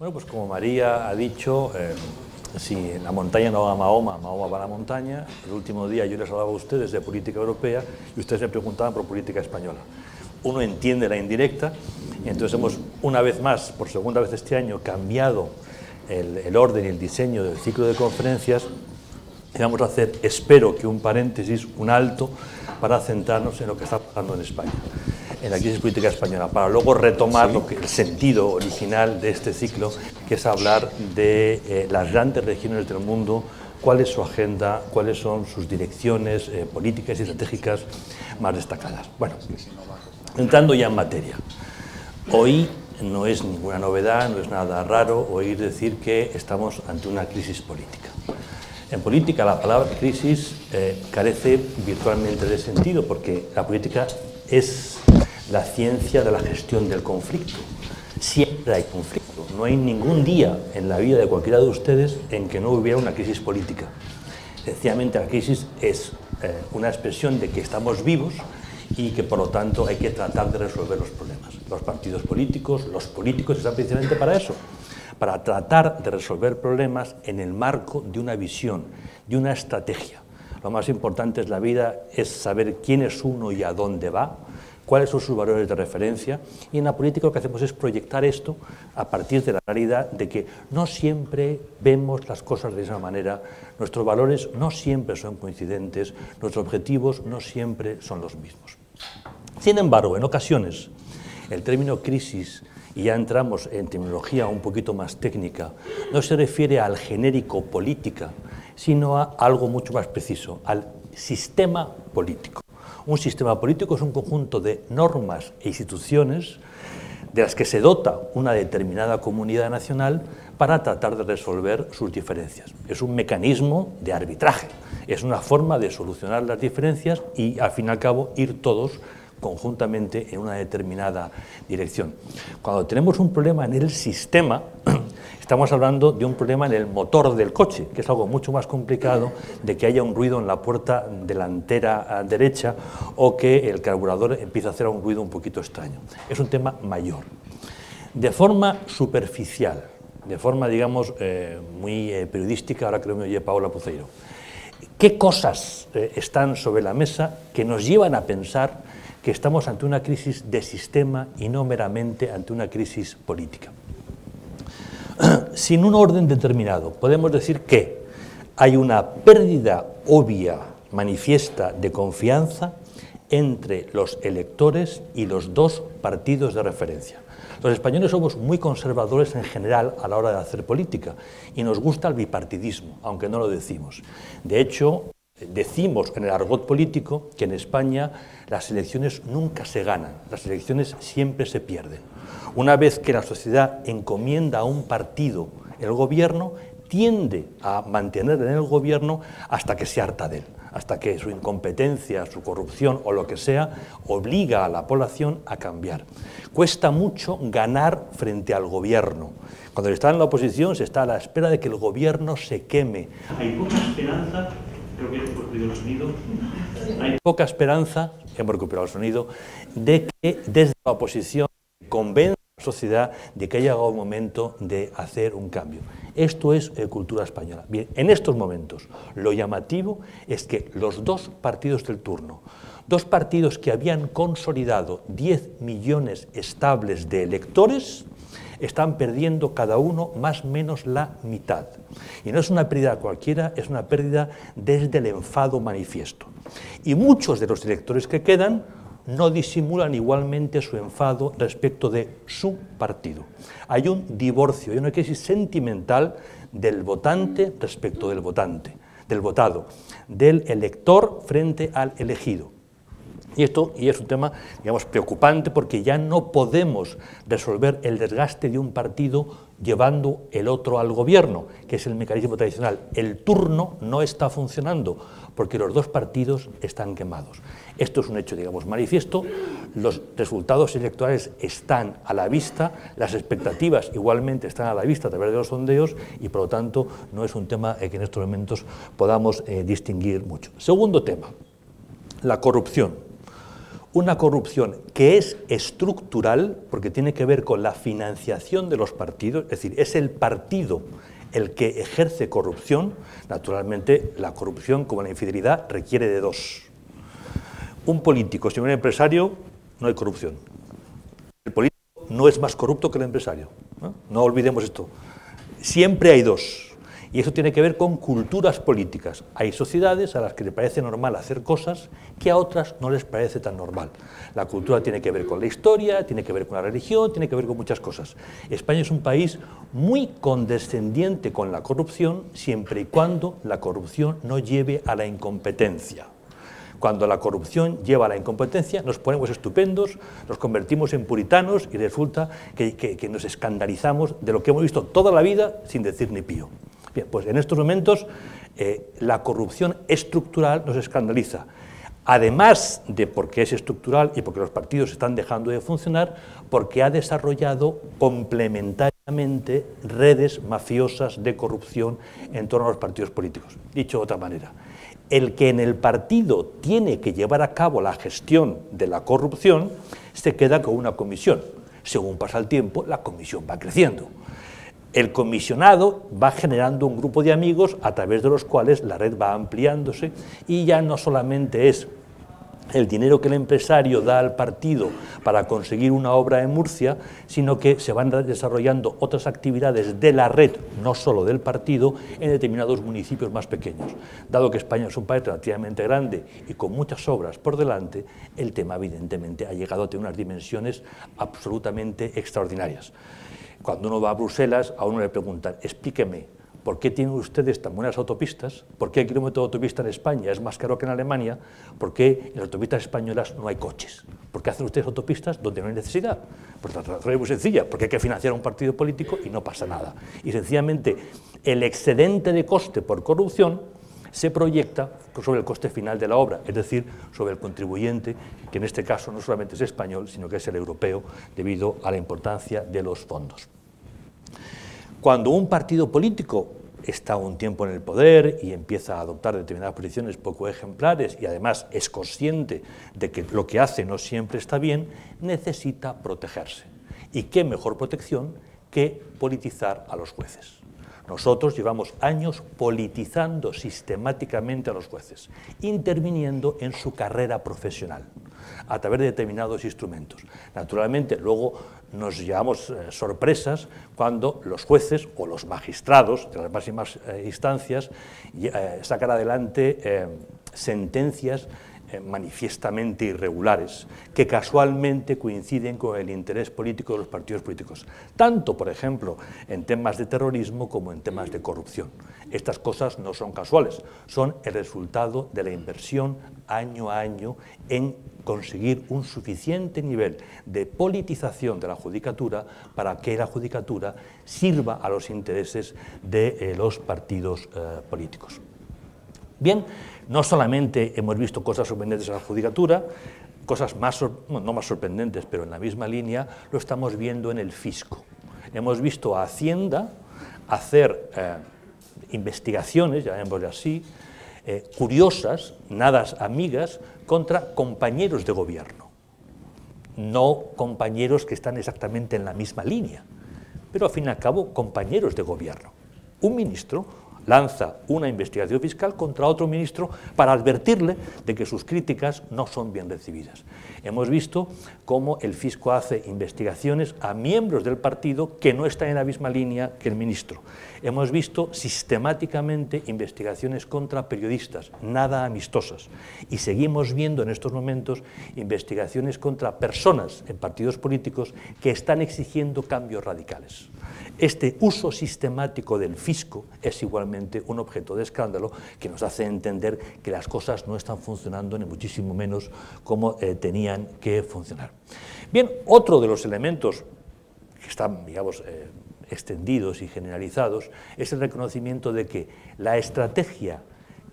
Bueno, pues como María ha dicho, si en la montaña no va Mahoma, Mahoma va a la montaña. El último día yo les hablaba a ustedes de política europea y ustedes me preguntaban por política española. Uno entiende la indirecta y entonces hemos, una vez más, por segunda vez este año, cambiado el orden y el diseño del ciclo de conferencias y vamos a hacer, espero que un paréntesis, un alto, para centrarnos en lo que está pasando en España, en la crisis política española, para luego retomar lo que, el sentido original de este ciclo, que es hablar de las grandes regiones del mundo, cuál es su agenda, cuáles son sus direcciones políticas y estratégicas más destacadas. Bueno, entrando ya en materia, hoy no es ninguna novedad, no es nada raro oír decir que estamos ante una crisis política. En política la palabra crisis carece virtualmente de sentido, porque la política es la ciencia de la gestión del conflicto. Siempre hay conflicto. No hay ningún día en la vida de cualquiera de ustedes en que no hubiera una crisis política. Sencillamente la crisis es una expresión de que estamos vivos y que por lo tanto hay que tratar de resolver los problemas. Los partidos políticos, los políticos están precisamente para eso, para tratar de resolver problemas en el marco de una visión, de una estrategia. Lo más importante es la vida, es saber quién es uno y a dónde va, cuáles son sus valores de referencia, y en la política lo que hacemos es proyectar esto a partir de la realidad de que no siempre vemos las cosas de esa manera, nuestros valores no siempre son coincidentes, nuestros objetivos no siempre son los mismos. Sin embargo, en ocasiones, el término crisis, y ya entramos en terminología un poquito más técnica, no se refiere al genérico política, sino a algo mucho más preciso, al sistema político. Un sistema político es un conjunto de normas e instituciones de las que se dota una determinada comunidad nacional para tratar de resolver sus diferencias. Es un mecanismo de arbitraje, es una forma de solucionar las diferencias y, al fin y al cabo, ir todos conjuntamente en una determinada dirección. Cuando tenemos un problema en el sistema, estamos hablando de un problema en el motor del coche, que es algo mucho más complicado de que haya un ruido en la puerta delantera derecha o que el carburador empiece a hacer un ruido un poquito extraño. Es un tema mayor. De forma superficial, de forma, digamos, muy periodística, ahora creo que me oye Paula Puceiro, ¿qué cosas están sobre la mesa que nos llevan a pensar que estamos ante una crisis de sistema y no meramente ante una crisis política? Sin un orden determinado, podemos decir que hay una pérdida obvia, manifiesta, de confianza entre los electores y los dos partidos de referencia. Los españoles somos muy conservadores en general a la hora de hacer política y nos gusta el bipartidismo, aunque no lo decimos. De hecho, decimos en el argot político que en España las elecciones nunca se ganan, las elecciones siempre se pierden. Una vez que la sociedad encomienda a un partido el gobierno, tiende a mantener en el gobierno hasta que se harta de él, hasta que su incompetencia, su corrupción o lo que sea, obliga a la población a cambiar. Cuesta mucho ganar frente al gobierno. Cuando se está en la oposición se está a la espera de que el gobierno se queme. Hay poca esperanza. Creo que he recuperado el sonido. Hay poca esperanza, hemos recuperado el sonido, de que desde la oposición convenza a la sociedad de que haya llegado un momento de hacer un cambio. Esto es cultura española. Bien, en estos momentos lo llamativo es que los dos partidos del turno, dos partidos que habían consolidado 10 millones estables de electores, están perdiendo cada uno más o menos la mitad. Y no es una pérdida cualquiera, es una pérdida desde el enfado manifiesto. Y muchos de los electores que quedan no disimulan igualmente su enfado respecto de su partido. Hay un divorcio, hay una crisis sentimental del votante respecto del votante, del votado, del elector frente al elegido. Y esto es un tema, digamos, preocupante, porque ya no podemos resolver el desgaste de un partido llevando el otro al gobierno, que es el mecanismo tradicional. El turno no está funcionando porque los dos partidos están quemados. Esto es un hecho, digamos, manifiesto. Los resultados electorales están a la vista, las expectativas igualmente están a la vista a través de los sondeos y, por lo tanto, no es un tema que en estos momentos podamos distinguir mucho. Segundo tema, la corrupción. una corrupción que es estructural, porque tiene que ver con la financiación de los partidos, es decir, es el partido el que ejerce corrupción. Naturalmente, la corrupción, como la infidelidad, requiere de dos. Un político sin un empresario, no hay corrupción. El político no es más corrupto que el empresario, ¿no? No olvidemos esto. Siempre hay dos. Y eso tiene que ver con culturas políticas. Hay sociedades a las que les parece normal hacer cosas que a otras no les parece tan normal. La cultura tiene que ver con la historia, tiene que ver con la religión, tiene que ver con muchas cosas. España es un país muy condescendiente con la corrupción, siempre y cuando la corrupción no lleve a la incompetencia. Cuando la corrupción lleva a la incompetencia, nos ponemos estupendos, nos convertimos en puritanos y resulta que nos escandalizamos de lo que hemos visto toda la vida sin decir ni pío. Bien, pues en estos momentos la corrupción estructural nos escandaliza. Además de porque es estructural y porque los partidos están dejando de funcionar, porque ha desarrollado complementariamente redes mafiosas de corrupción en torno a los partidos políticos. Dicho de otra manera, el que en el partido tiene que llevar a cabo la gestión de la corrupción se queda con una comisión. Según pasa el tiempo, la comisión va creciendo. El comisionado va generando un grupo de amigos a través de los cuales la red va ampliándose y ya no solamente es el dinero que el empresario da al partido para conseguir una obra en Murcia, sino que se van desarrollando otras actividades de la red, no solo del partido, en determinados municipios más pequeños. Dado que España es un país relativamente grande y con muchas obras por delante, el tema evidentemente ha llegado a tener unas dimensiones absolutamente extraordinarias. Cuando uno va a Bruselas, a uno le preguntan, explíqueme, ¿por qué tienen ustedes tan buenas autopistas? ¿Por qué el kilómetro de autopista en España es más caro que en Alemania? ¿Por qué en las autopistas españolas no hay coches? ¿Por qué hacen ustedes autopistas donde no hay necesidad? Pues la razón es muy sencilla, porque hay que financiar un partido político y no pasa nada. Y sencillamente el excedente de coste por corrupción se proyecta sobre el coste final de la obra, es decir, sobre el contribuyente, que en este caso no solamente es español, sino que es el europeo, debido a la importancia de los fondos. Cuando un partido político está un tiempo en el poder y empieza a adoptar determinadas posiciones poco ejemplares y además es consciente de que lo que hace no siempre está bien, necesita protegerse. ¿Y qué mejor protección que politizar a los jueces? Nosotros llevamos años politizando sistemáticamente a los jueces, interviniendo en su carrera profesional a través de determinados instrumentos. Naturalmente, luego nos llevamos sorpresas cuando los jueces o los magistrados de las máximas instancias sacan adelante sentencias manifiestamente irregulares, que casualmente coinciden con el interés político de los partidos políticos, tanto, por ejemplo, en temas de terrorismo como en temas de corrupción. Estas cosas no son casuales, son el resultado de la inversión año a año en conseguir un suficiente nivel de politización de la judicatura para que la judicatura sirva a los intereses de los partidos políticos. Bien, no solamente hemos visto cosas sorprendentes en la judicatura, cosas más, no más sorprendentes, pero en la misma línea, lo estamos viendo en el fisco. Hemos visto a Hacienda hacer investigaciones, llamémosle así, curiosas, nada amigas, contra compañeros de gobierno. No compañeros que están exactamente en la misma línea, pero al fin y al cabo compañeros de gobierno. Un ministro lanza una investigación fiscal contra otro ministro para advertirle de que sus críticas no son bien recibidas. Hemos visto cómo el fisco hace investigaciones a miembros del partido que no están en la misma línea que el ministro. Hemos visto sistemáticamente investigaciones contra periodistas, nada amistosas. Y seguimos viendo en estos momentos investigaciones contra personas en partidos políticos que están exigiendo cambios radicales. Este uso sistemático del fisco es igualmente un objeto de escándalo que nos hace entender que las cosas no están funcionando ni muchísimo menos como tenían que funcionar. Bien, otro de los elementos que están, digamos, extendidos y generalizados, es el reconocimiento de que la estrategia,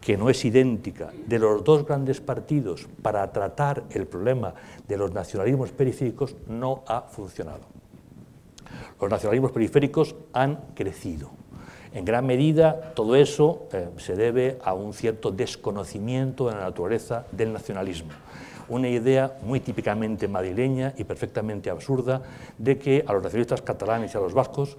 que no es idéntica, de los dos grandes partidos para tratar el problema de los nacionalismos periféricos no ha funcionado. Los nacionalismos periféricos han crecido. En gran medida, todo eso se debe a un cierto desconocimiento de la naturaleza del nacionalismo. una idea muy típicamente madrileña y perfectamente absurda de que a los nacionalistas catalanes y a los vascos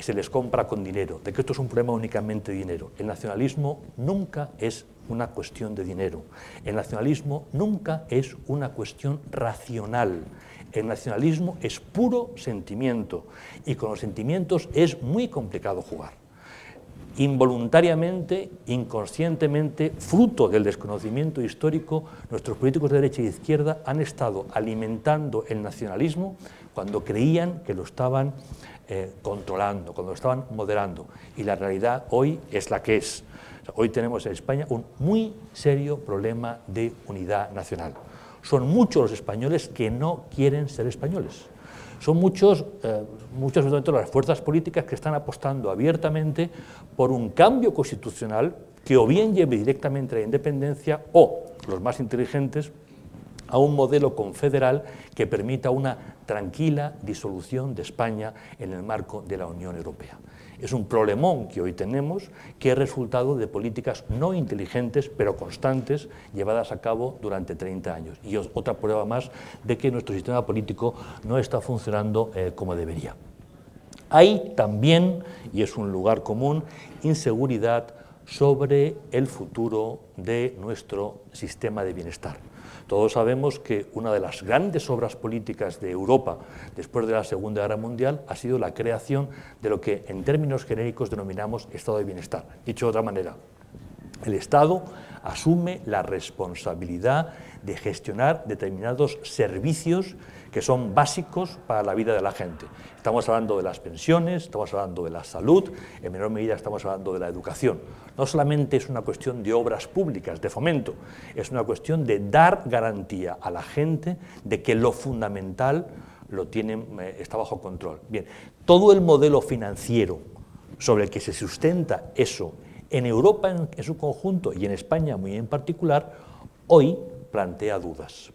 se les compra con dinero, de que esto es un problema únicamente de dinero. El nacionalismo nunca es una cuestión de dinero. El nacionalismo nunca es una cuestión racional. El nacionalismo es puro sentimiento y con los sentimientos es muy complicado jugar. Involuntariamente, inconscientemente, fruto del desconocimiento histórico, nuestros políticos de derecha e izquierda han estado alimentando el nacionalismo cuando creían que lo estaban controlando, cuando lo estaban moderando. Y la realidad hoy es la que es. O sea, hoy tenemos en España un muy serio problema de unidad nacional. Son muchos los españoles que no quieren ser españoles. Son muchos las fuerzas políticas que están apostando abiertamente por un cambio constitucional que o bien lleve directamente a la independencia o, los más inteligentes, a un modelo confederal que permita una tranquila disolución de España en el marco de la Unión Europea. Es un problemón que hoy tenemos que es resultado de políticas no inteligentes pero constantes llevadas a cabo durante 30 años. Y es otra prueba más de que nuestro sistema político no está funcionando como debería. Hay también, y es un lugar común, inseguridad sobre el futuro de nuestro sistema de bienestar. Todos sabemos que una de las grandes obras políticas de Europa después de la Segunda Guerra Mundial ha sido la creación de lo que en términos genéricos denominamos Estado de Bienestar. Dicho de otra manera, el Estado asume la responsabilidad de gestionar determinados servicios que son básicos para la vida de la gente. Estamos hablando de las pensiones, estamos hablando de la salud, en menor medida estamos hablando de la educación. No solamente es una cuestión de obras públicas, de fomento, es una cuestión de dar garantía a la gente de que lo fundamental lo tienen, está bajo control. Bien, todo el modelo financiero sobre el que se sustenta eso en Europa en su conjunto y en España muy en particular, hoy plantea dudas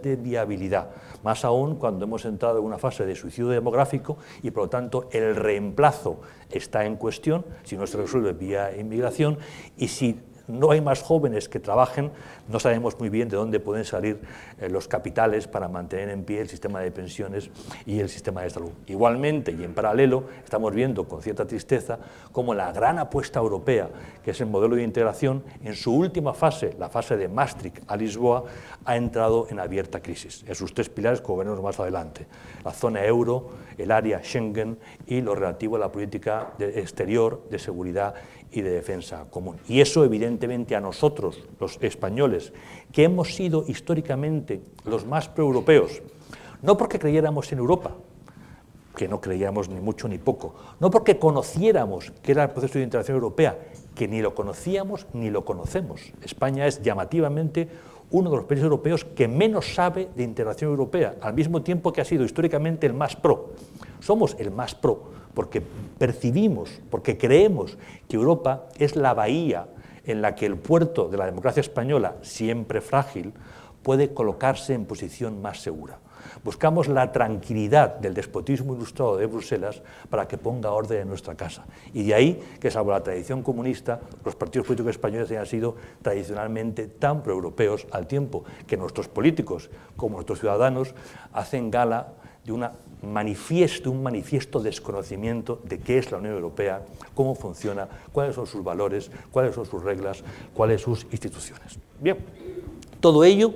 de viabilidad, más aún cuando hemos entrado en una fase de suicidio demográfico y por lo tanto el reemplazo está en cuestión, si no se resuelve vía inmigración y si no hay más jóvenes que trabajen, no sabemos muy bien de dónde pueden salir los capitales para mantener en pie el sistema de pensiones y el sistema de salud. Igualmente y en paralelo estamos viendo con cierta tristeza cómo la gran apuesta europea, que es el modelo de integración, en su última fase, la fase de Maastricht a Lisboa, ha entrado en abierta crisis, en sus tres pilares, como veremos más adelante, la zona euro, el área Schengen y lo relativo a la política exterior de seguridad y de defensa común. Y eso evidentemente a nosotros, los españoles, que hemos sido históricamente los más proeuropeos, no porque creyéramos en Europa, que no creíamos ni mucho ni poco, no porque conociéramos que era el proceso de integración europea, que ni lo conocíamos ni lo conocemos. España es llamativamente uno de los países europeos que menos sabe de integración europea, al mismo tiempo que ha sido históricamente el más pro. Somos el más pro porque percibimos, porque creemos que Europa es la bahía en la que el puerto de la democracia española, siempre frágil, puede colocarse en posición más segura. Buscamos la tranquilidad del despotismo ilustrado de Bruselas para que ponga orden en nuestra casa. Y de ahí que, salvo la tradición comunista, los partidos políticos españoles hayan sido tradicionalmente tan proeuropeos, al tiempo que nuestros políticos, como nuestros ciudadanos, hacen gala de un manifiesto desconocimiento de qué es la Unión Europea, cómo funciona, cuáles son sus valores, cuáles son sus reglas, cuáles son sus instituciones. Bien, todo ello,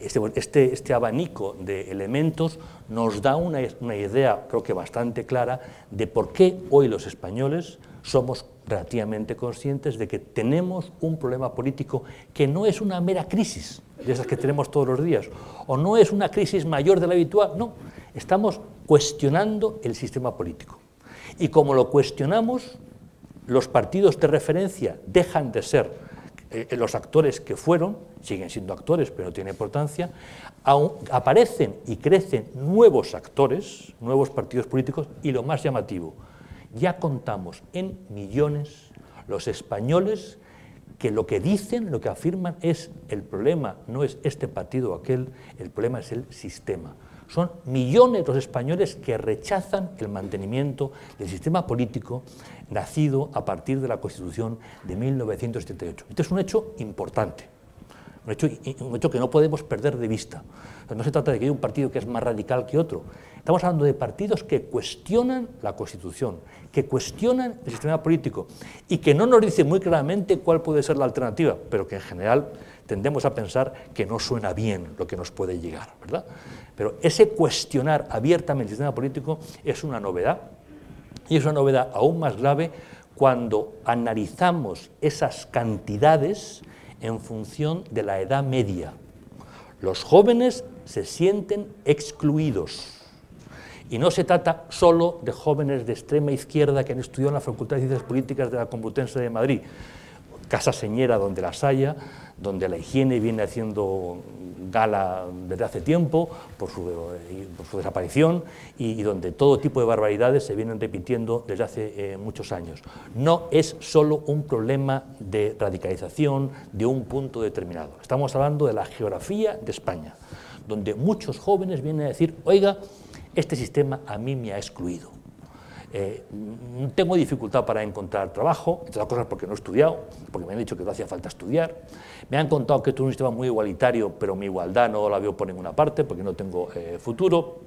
este abanico de elementos nos da una idea, creo que bastante clara, de por qué hoy los españoles somos relativamente conscientes de que tenemos un problema político que no es una mera crisis de esas que tenemos todos los días, o no es una crisis mayor de la habitual, no, estamos cuestionando el sistema político. Y como lo cuestionamos, los partidos de referencia dejan de ser los actores que fueron, siguen siendo actores pero no tiene importancia, aparecen y crecen nuevos actores, nuevos partidos políticos y lo más llamativo, ya contamos en millones los españoles que lo que dicen, lo que afirman es el problema no es este partido o aquel, el problema es el sistema. Son millones los españoles que rechazan el mantenimiento del sistema político nacido a partir de la Constitución de 1978. Este es un hecho importante. Un hecho que no podemos perder de vista. No se trata de que haya un partido que es más radical que otro. Estamos hablando de partidos que cuestionan la Constitución, que cuestionan el sistema político y que no nos dicen muy claramente cuál puede ser la alternativa, pero que en general tendemos a pensar que no suena bien lo que nos puede llegar, ¿verdad? Pero ese cuestionar abiertamente el sistema político es una novedad, y es una novedad aún más grave cuando analizamos esas cantidades en función de la edad media. Los jóvenes se sienten excluidos. Y no se trata solo de jóvenes de extrema izquierda que han estudiado en la Facultad de Ciencias Políticas de la Complutense de Madrid, casa señera donde las haya, donde la higiene viene haciendo gala desde hace tiempo por su desaparición y donde todo tipo de barbaridades se vienen repitiendo desde hace muchos años. No es solo un problema de radicalización de un punto determinado. Estamos hablando de la geografía de España, donde muchos jóvenes vienen a decir, oiga, este sistema a mí me ha excluido. Tengo dificultad para encontrar trabajo, entre otras cosas porque no he estudiado, porque me han dicho que no hacía falta estudiar, me han contado que esto es un sistema muy igualitario, pero mi igualdad no la veo por ninguna parte porque no tengo futuro,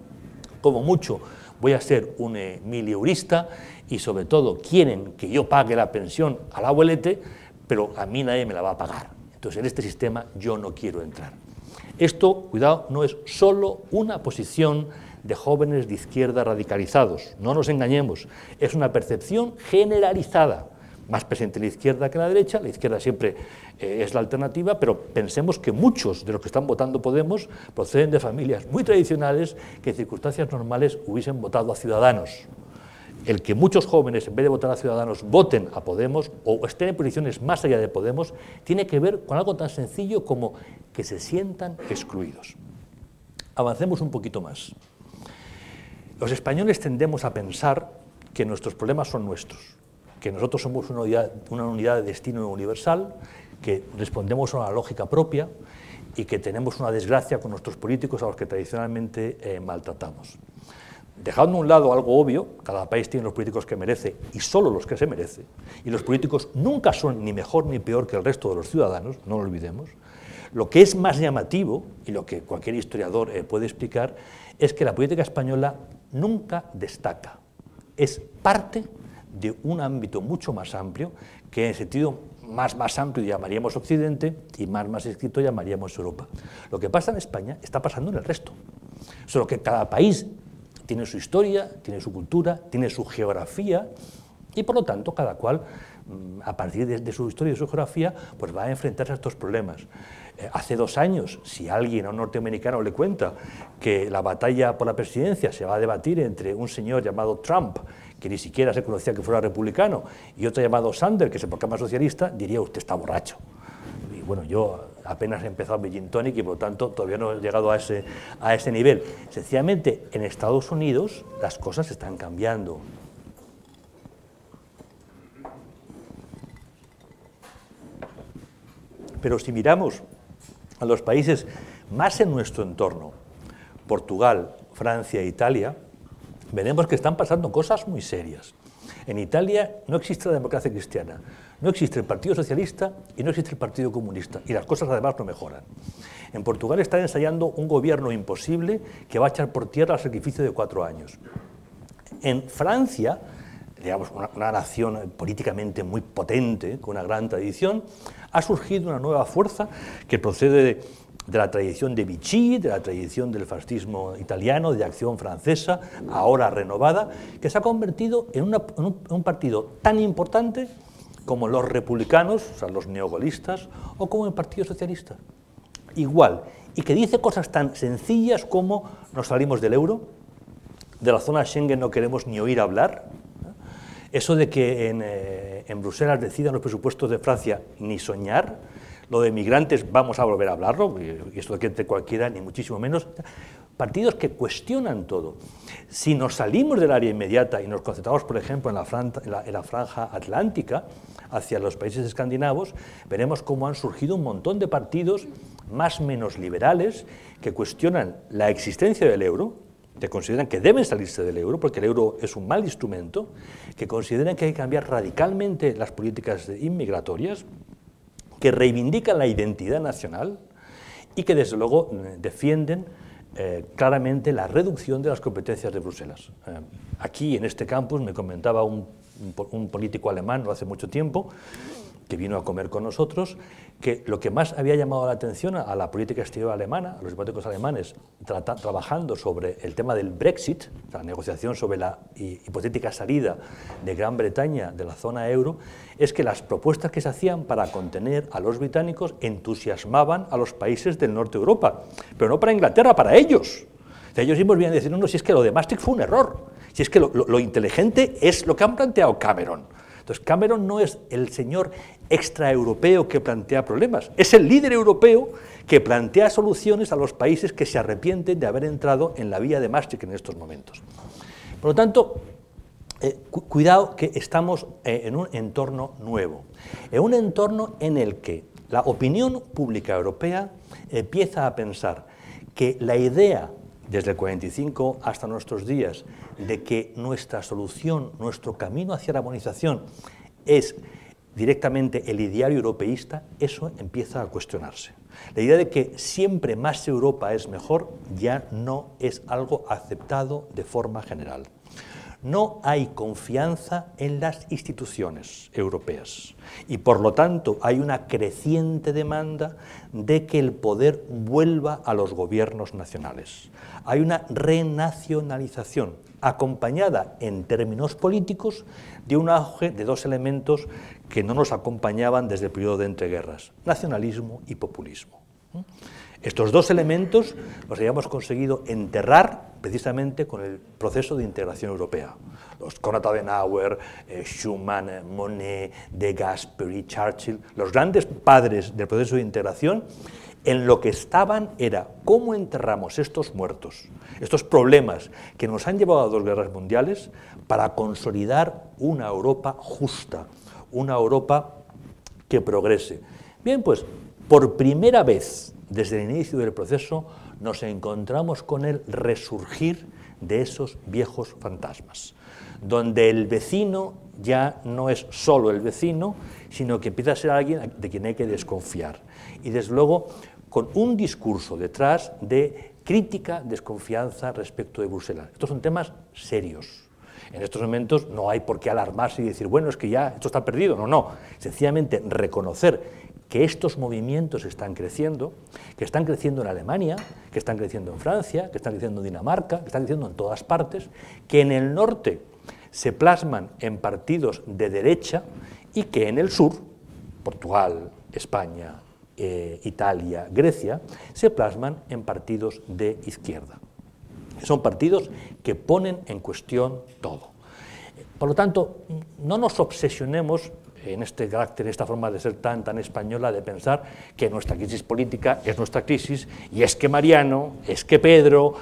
como mucho voy a ser un milieurista y sobre todo quieren que yo pague la pensión al abuelete, pero a mí nadie me la va a pagar, entonces en este sistema yo no quiero entrar. Esto, cuidado, no es solo una posición de jóvenes de izquierda radicalizados, no nos engañemos, es una percepción generalizada, más presente en la izquierda que la izquierda siempre es la alternativa, pero pensemos que muchos de los que están votando Podemos proceden de familias muy tradicionales que en circunstancias normales hubiesen votado a Ciudadanos. El que muchos jóvenes, en vez de votar a Ciudadanos, voten a Podemos o estén en posiciones más allá de Podemos, tiene que ver con algo tan sencillo como que se sientan excluidos. Avancemos un poquito más. Los españoles tendemos a pensar que nuestros problemas son nuestros, que nosotros somos una unidad de destino universal, que respondemos a una lógica propia y que tenemos una desgracia con nuestros políticos a los que tradicionalmente maltratamos. Dejando a un lado algo obvio, cada país tiene los políticos que merece y solo los que se merece, y los políticos nunca son ni mejor ni peor que el resto de los ciudadanos, no lo olvidemos. Lo que es más llamativo, y lo que cualquier historiador puede explicar, es que la política española nunca destaca, es parte de un ámbito mucho más amplio, que en el sentido más amplio llamaríamos Occidente y más estricto llamaríamos Europa. Lo que pasa en España está pasando en el resto, solo que cada país tiene su historia, tiene su cultura, tiene su geografía y por lo tanto cada cual a partir de su historia y de su geografía pues va a enfrentarse a estos problemas. Hace 2 años, si alguien a un norteamericano le cuenta que la batalla por la presidencia se va a debatir entre un señor llamado Trump, que ni siquiera se conocía que fuera republicano, y otro llamado Sanders, que se proclama socialista, diría usted está borracho. Y bueno, yo apenas he empezado mi gin tonic y por lo tanto todavía no he llegado a ese nivel. Sencillamente, en Estados Unidos las cosas están cambiando. Pero si miramos a los países más en nuestro entorno, Portugal, Francia e Italia, veremos que están pasando cosas muy serias. En Italia no existe la democracia cristiana, no existe el Partido Socialista y no existe el Partido Comunista, y las cosas además no mejoran. En Portugal están ensayando un gobierno imposible que va a echar por tierra el sacrificio de 4 años. En Francia, digamos, una nación políticamente muy potente, con una gran tradición, ha surgido una nueva fuerza que procede de la tradición de Vichy, de la tradición del fascismo italiano, de Acción Francesa, ahora renovada, que se ha convertido en un partido tan importante como los republicanos, o sea, los neogolistas, o como el Partido Socialista. Igual, y que dice cosas tan sencillas como nos salimos del euro, de la zona Schengen no queremos ni oír hablar. Eso de que en Bruselas decidan los presupuestos de Francia ni soñar, lo de migrantes vamos a volver a hablarlo, y esto de que entre cualquiera ni muchísimo menos, partidos que cuestionan todo. Si nos salimos del área inmediata y nos concentramos, por ejemplo, en la franja atlántica, hacia los países escandinavos, veremos cómo han surgido un montón de partidos más o menos liberales que cuestionan la existencia del euro, que consideran que deben salirse del euro, porque el euro es un mal instrumento, que consideran que hay que cambiar radicalmente las políticas inmigratorias, que reivindican la identidad nacional, y que desde luego defienden claramente la reducción de las competencias de Bruselas. Aquí en este campus me comentaba un político alemán no hace mucho tiempo, que vino a comer con nosotros, que lo que más había llamado la atención a la política exterior alemana, a los diplomáticos alemanes, trabajando sobre el tema del Brexit, la negociación sobre la hipotética salida de Gran Bretaña de la zona euro, es que las propuestas que se hacían para contener a los británicos entusiasmaban a los países del norte de Europa, pero no para Inglaterra, para ellos. O sea, ellos mismos vienen a decir, no, si es que lo de Maastricht fue un error, si es que lo inteligente es lo que han planteado Cameron. Entonces, Cameron no es el señor extraeuropeo que plantea problemas, es el líder europeo que plantea soluciones a los países que se arrepienten de haber entrado en la vía de Maastricht en estos momentos. Por lo tanto, cuidado que estamos en un entorno nuevo, en un entorno en el que la opinión pública europea empieza a pensar que la idea, desde el 45 hasta nuestros días, de que nuestra solución, nuestro camino hacia la armonización es directamente el ideal europeísta, eso empieza a cuestionarse. La idea de que siempre más Europa es mejor ya no es algo aceptado de forma general. No hay confianza en las instituciones europeas y por lo tanto hay una creciente demanda de que el poder vuelva a los gobiernos nacionales. Hay una renacionalización acompañada en términos políticos de un auge de dos elementos que no nos acompañaban desde el periodo de entreguerras, nacionalismo y populismo. Estos dos elementos los habíamos conseguido enterrar precisamente con el proceso de integración europea. Los Konrad Adenauer, Schuman, Monnet, De Gasperi, Churchill, los grandes padres del proceso de integración, en lo que estaban era cómo enterramos estos muertos, estos problemas que nos han llevado a dos guerras mundiales para consolidar una Europa justa, una Europa que progrese. Bien, pues por primera vez desde el inicio del proceso nos encontramos con el resurgir de esos viejos fantasmas, donde el vecino ya no es solo el vecino, sino que empieza a ser alguien de quien hay que desconfiar. Y desde luego con un discurso detrás de crítica, desconfianza respecto de Bruselas. Estos son temas serios. En estos momentos no hay por qué alarmarse y decir, bueno, es que ya esto está perdido. No, no. Sencillamente reconocer que estos movimientos están creciendo en Alemania, que están creciendo en Francia, que están creciendo en Dinamarca, que están creciendo en todas partes, que en el norte se plasman en partidos de derecha y que en el sur, Portugal, España, Italia, Grecia, se plasman en partidos de izquierda. Son partidos que ponen en cuestión todo. Por lo tanto, no nos obsesionemos en este carácter, esta forma de ser tan española, de pensar que nuestra crisis política es nuestra crisis, y es que Mariano, es que Pedro,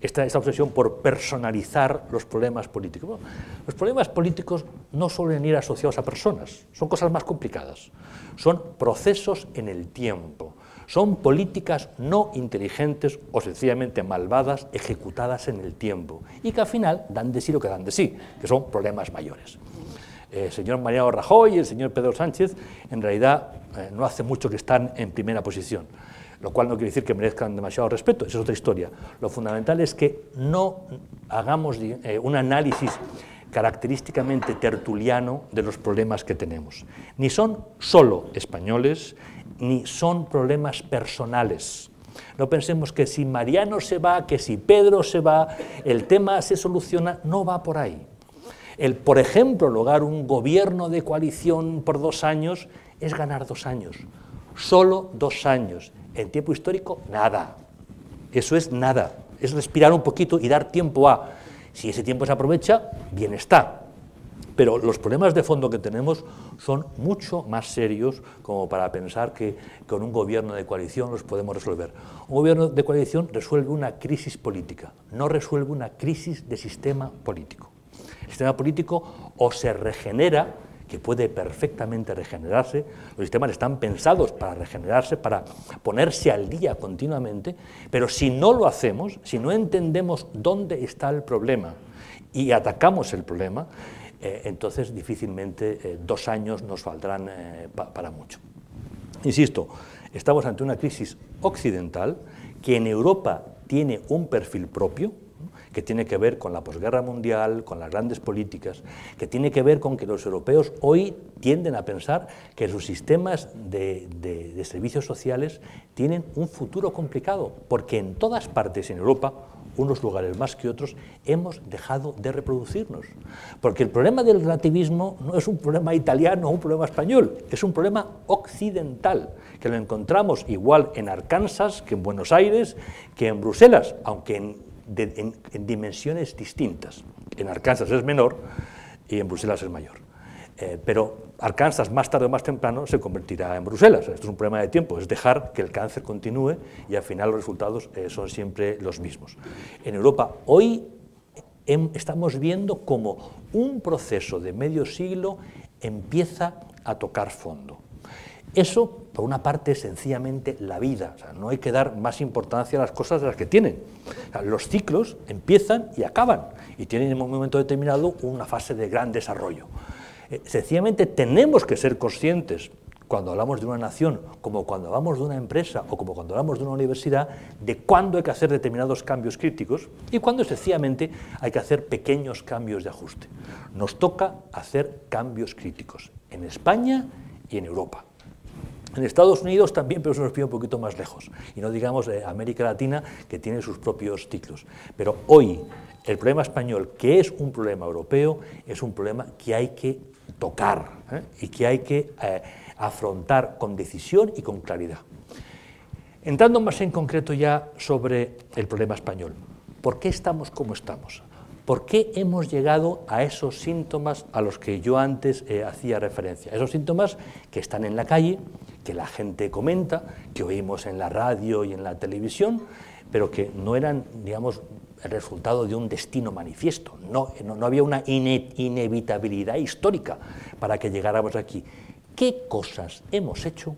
esta obsesión por personalizar los problemas políticos. Bueno, los problemas políticos no suelen ir asociados a personas, son cosas más complicadas, son procesos en el tiempo, son políticas no inteligentes o sencillamente malvadas ejecutadas en el tiempo, y que al final dan de sí lo que dan de sí, que son problemas mayores. El señor Mariano Rajoy y el señor Pedro Sánchez en realidad no hace mucho que están en primera posición, lo cual no quiere decir que merezcan demasiado respeto, esa es otra historia. Lo fundamental es que no hagamos un análisis característicamente tertuliano de los problemas que tenemos. Ni son solo españoles, ni son problemas personales. No pensemos que si Mariano se va, que si Pedro se va, el tema se soluciona, no va por ahí. El, por ejemplo, lograr un gobierno de coalición por 2 años es ganar 2 años, solo 2 años. En tiempo histórico, nada. Eso es nada, es respirar un poquito y dar tiempo a, si ese tiempo se aprovecha, bien está. Pero los problemas de fondo que tenemos son mucho más serios como para pensar que con un gobierno de coalición los podemos resolver. Un gobierno de coalición resuelve una crisis política, no resuelve una crisis de sistema político. El sistema político o se regenera, que puede perfectamente regenerarse, los sistemas están pensados para regenerarse, para ponerse al día continuamente, pero si no lo hacemos, si no entendemos dónde está el problema y atacamos el problema, entonces difícilmente 2 años nos valdrán para mucho. Insisto, Estamos ante una crisis occidental que en Europa tiene un perfil propio, que tiene que ver con la posguerra mundial, con las grandes políticas, que tiene que ver con que los europeos hoy tienden a pensar que sus sistemas de servicios sociales tienen un futuro complicado, porque en todas partes en Europa, unos lugares más que otros, hemos dejado de reproducirnos. Porque el problema del relativismo no es un problema italiano o un problema español, es un problema occidental, que lo encontramos igual en Arkansas, que en Buenos Aires, que en Bruselas, aunque en dimensiones distintas. En Arkansas es menor y en Bruselas es mayor. Pero Arkansas más tarde o más temprano se convertirá en Bruselas. Esto es un problema de tiempo, es dejar que el cáncer continúe y al final los resultados son siempre los mismos. En Europa hoy estamos viendo como un proceso de medio siglo empieza a tocar fondo. Eso, por una parte, es sencillamente la vida. O sea, no hay que dar más importancia a las cosas de las que tienen. O sea, los ciclos empiezan y acaban, y tienen en un momento determinado una fase de gran desarrollo. Sencillamente tenemos que ser conscientes, cuando hablamos de una nación, como cuando hablamos de una empresa o como cuando hablamos de una universidad, de cuándo hay que hacer determinados cambios críticos y cuándo sencillamente hay que hacer pequeños cambios de ajuste. Nos toca hacer cambios críticos en España y en Europa. En Estados Unidos también, pero eso nos pide un poquito más lejos. Y no digamos América Latina, que tiene sus propios ciclos. Pero hoy, el problema español, que es un problema europeo, es un problema que hay que tocar y que hay que afrontar con decisión y con claridad. Entrando más en concreto ya sobre el problema español. ¿Por qué estamos como estamos? ¿Por qué hemos llegado a esos síntomas a los que yo antes hacía referencia? Esos síntomas que están en la calle, que la gente comenta, que oímos en la radio y en la televisión, pero que no eran, digamos, el resultado de un destino manifiesto. No había una inevitabilidad histórica para que llegáramos aquí. ¿Qué cosas hemos hecho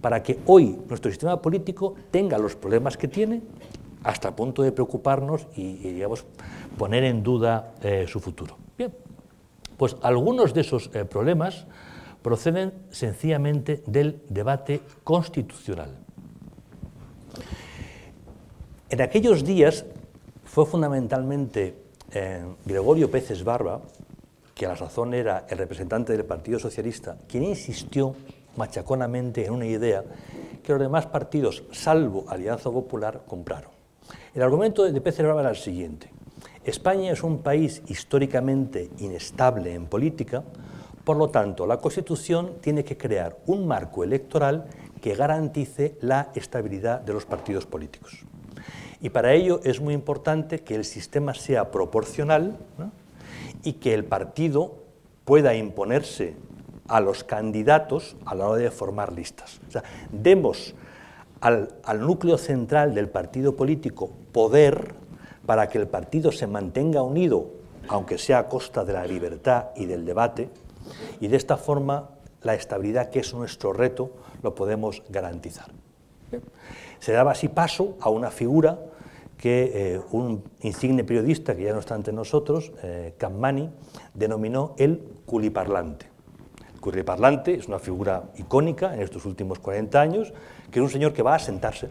para que hoy nuestro sistema político tenga los problemas que tiene, hasta el punto de preocuparnos y digamos, poner en duda su futuro? Bien, pues algunos de esos problemas proceden sencillamente del debate constitucional. En aquellos días fue fundamentalmente Gregorio Peces Barba, que a la razón era el representante del Partido Socialista, quien insistió machaconamente en una idea que los demás partidos, salvo Alianza Popular, compraron. El argumento de Peces Barba era el siguiente: España es un país históricamente inestable en política, por lo tanto la Constitución tiene que crear un marco electoral que garantice la estabilidad de los partidos políticos. Y para ello es muy importante que el sistema sea proporcional, ¿no?, y que el partido pueda imponerse a los candidatos a la hora de formar listas. O sea, demos al núcleo central del partido político poder para que el partido se mantenga unido, aunque sea a costa de la libertad y del debate, y de esta forma la estabilidad, que es nuestro reto, lo podemos garantizar. Se daba así paso a una figura que un insigne periodista, que ya no está entre nosotros, Cammani, denominó el culiparlante. Curriparlante es una figura icónica en estos últimos 40 años, que es un señor que va a sentarse,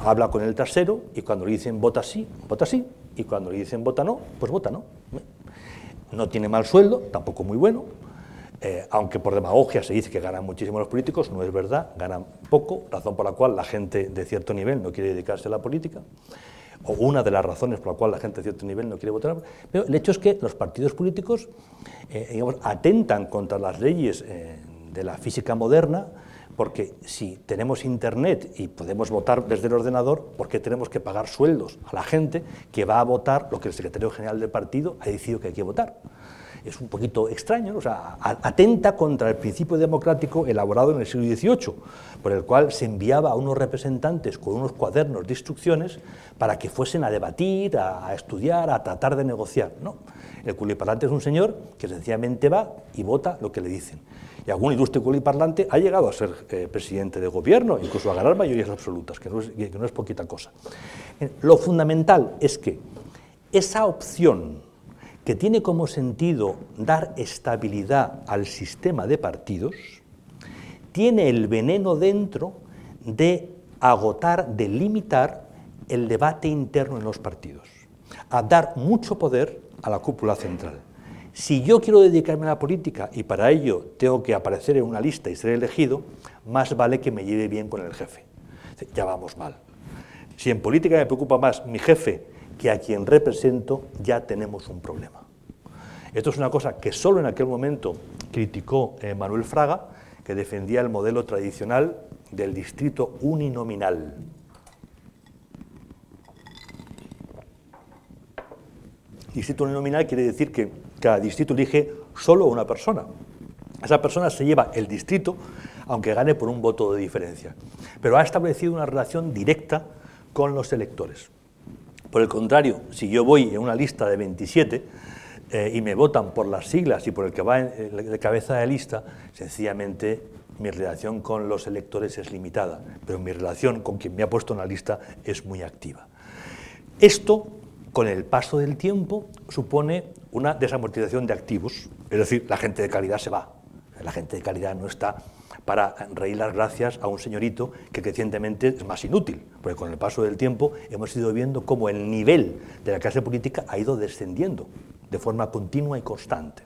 habla con el trasero y cuando le dicen vota sí, y cuando le dicen vota no, pues vota no. No tiene mal sueldo, tampoco muy bueno, aunque por demagogia se dice que ganan muchísimo los políticos, no es verdad, ganan poco, razón por la cual la gente de cierto nivel no quiere dedicarse a la política, o una de las razones por la cual la gente de cierto nivel no quiere votar, pero el hecho es que los partidos políticos digamos, atentan contra las leyes de la física moderna, porque si tenemos internet y podemos votar desde el ordenador, ¿por qué tenemos que pagar sueldos a la gente que va a votar lo que el secretario general del partido ha decidido que hay que votar? Es un poquito extraño, ¿no? O sea, atenta contra el principio democrático elaborado en el siglo XVIII, por el cual se enviaba a unos representantes con unos cuadernos de instrucciones para que fuesen a debatir, a estudiar, a tratar de negociar, ¿no? El culiparlante es un señor que sencillamente va y vota lo que le dicen. Y algún ilustre culiparlante ha llegado a ser presidente de gobierno, incluso a ganar mayorías absolutas, que no es poquita cosa. Lo fundamental es que esa opción, que tiene como sentido dar estabilidad al sistema de partidos, tiene el veneno dentro de agotar, de limitar el debate interno en los partidos, a dar mucho poder a la cúpula central. Si yo quiero dedicarme a la política y para ello tengo que aparecer en una lista y ser elegido, más vale que me lleve bien con el jefe. Ya vamos mal. Si en política me preocupa más mi jefe que a quien represento, ya tenemos un problema. Esto es una cosa que solo en aquel momento criticó Manuel Fraga, que defendía el modelo tradicional del distrito uninominal. Distrito uninominal quiere decir que cada distrito elige solo una persona. Esa persona se lleva el distrito, aunque gane por un voto de diferencia. Pero ha establecido una relación directa con los electores. Por el contrario, si yo voy en una lista de 27 y me votan por las siglas y por el que va de cabeza de lista, sencillamente mi relación con los electores es limitada, pero mi relación con quien me ha puesto en la lista es muy activa. Esto, con el paso del tiempo, supone una desamortización de activos, es decir, la gente de calidad se va. La gente de calidad no está para reír las gracias a un señorito que crecientemente es más inútil, porque con el paso del tiempo hemos ido viendo cómo el nivel de la clase política ha ido descendiendo de forma continua y constante.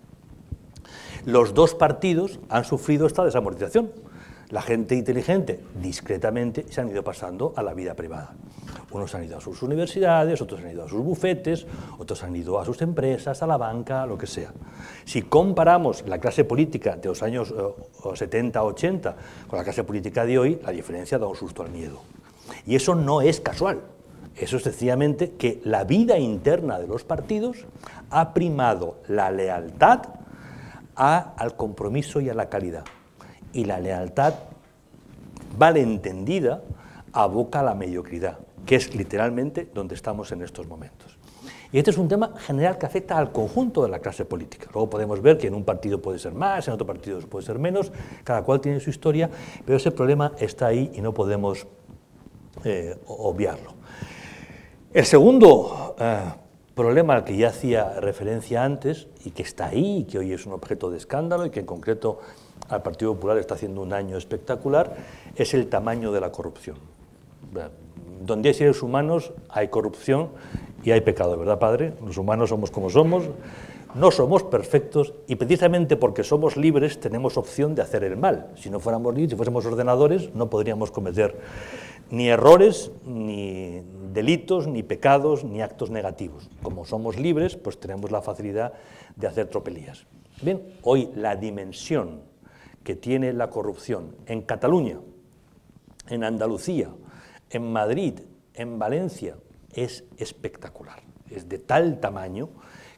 Los dos partidos han sufrido esta desamortización. La gente inteligente, discretamente, se han ido pasando a la vida privada. Unos han ido a sus universidades, otros han ido a sus bufetes, otros han ido a sus empresas, a la banca, lo que sea. Si comparamos la clase política de los años 70-80 con la clase política de hoy, la diferencia da un susto al miedo. Y eso no es casual. Eso es sencillamente que la vida interna de los partidos ha primado la lealtad al compromiso y a la calidad. Y la lealtad, mal entendida, aboca a la mediocridad, que es literalmente donde estamos en estos momentos. Y este es un tema general que afecta al conjunto de la clase política. Luego podemos ver que en un partido puede ser más, en otro partido puede ser menos, cada cual tiene su historia, pero ese problema está ahí y no podemos obviarlo. El segundo problema al que ya hacía referencia antes, y que está ahí, y que hoy es un objeto de escándalo, y que en concreto al Partido Popular está haciendo un año espectacular, es el tamaño de la corrupción. Donde hay seres humanos hay corrupción y hay pecado, ¿verdad, padre? Los humanos somos como somos, no somos perfectos y precisamente porque somos libres tenemos opción de hacer el mal. Si no fuéramos libres, si fuésemos ordenadores, no podríamos cometer ni errores, ni delitos, ni pecados, ni actos negativos. Como somos libres, pues tenemos la facilidad de hacer tropelías. Bien, hoy la dimensión que tiene la corrupción en Cataluña, en Andalucía, en Madrid, en Valencia, es espectacular. Es de tal tamaño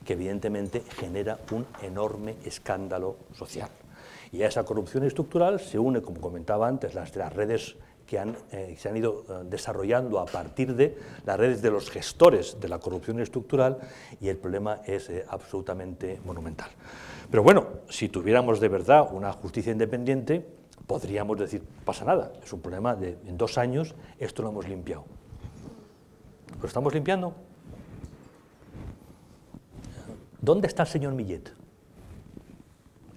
que evidentemente genera un enorme escándalo social. Y a esa corrupción estructural se une, como comentaba antes, las de las redes que se han ido desarrollando a partir de las redes de los gestores de la corrupción estructural, y el problema es absolutamente monumental. Pero bueno, si tuviéramos de verdad una justicia independiente, podríamos decir, pasa nada, es un problema de en 2 años, esto lo hemos limpiado. ¿Lo estamos limpiando? ¿Dónde está el señor Millet?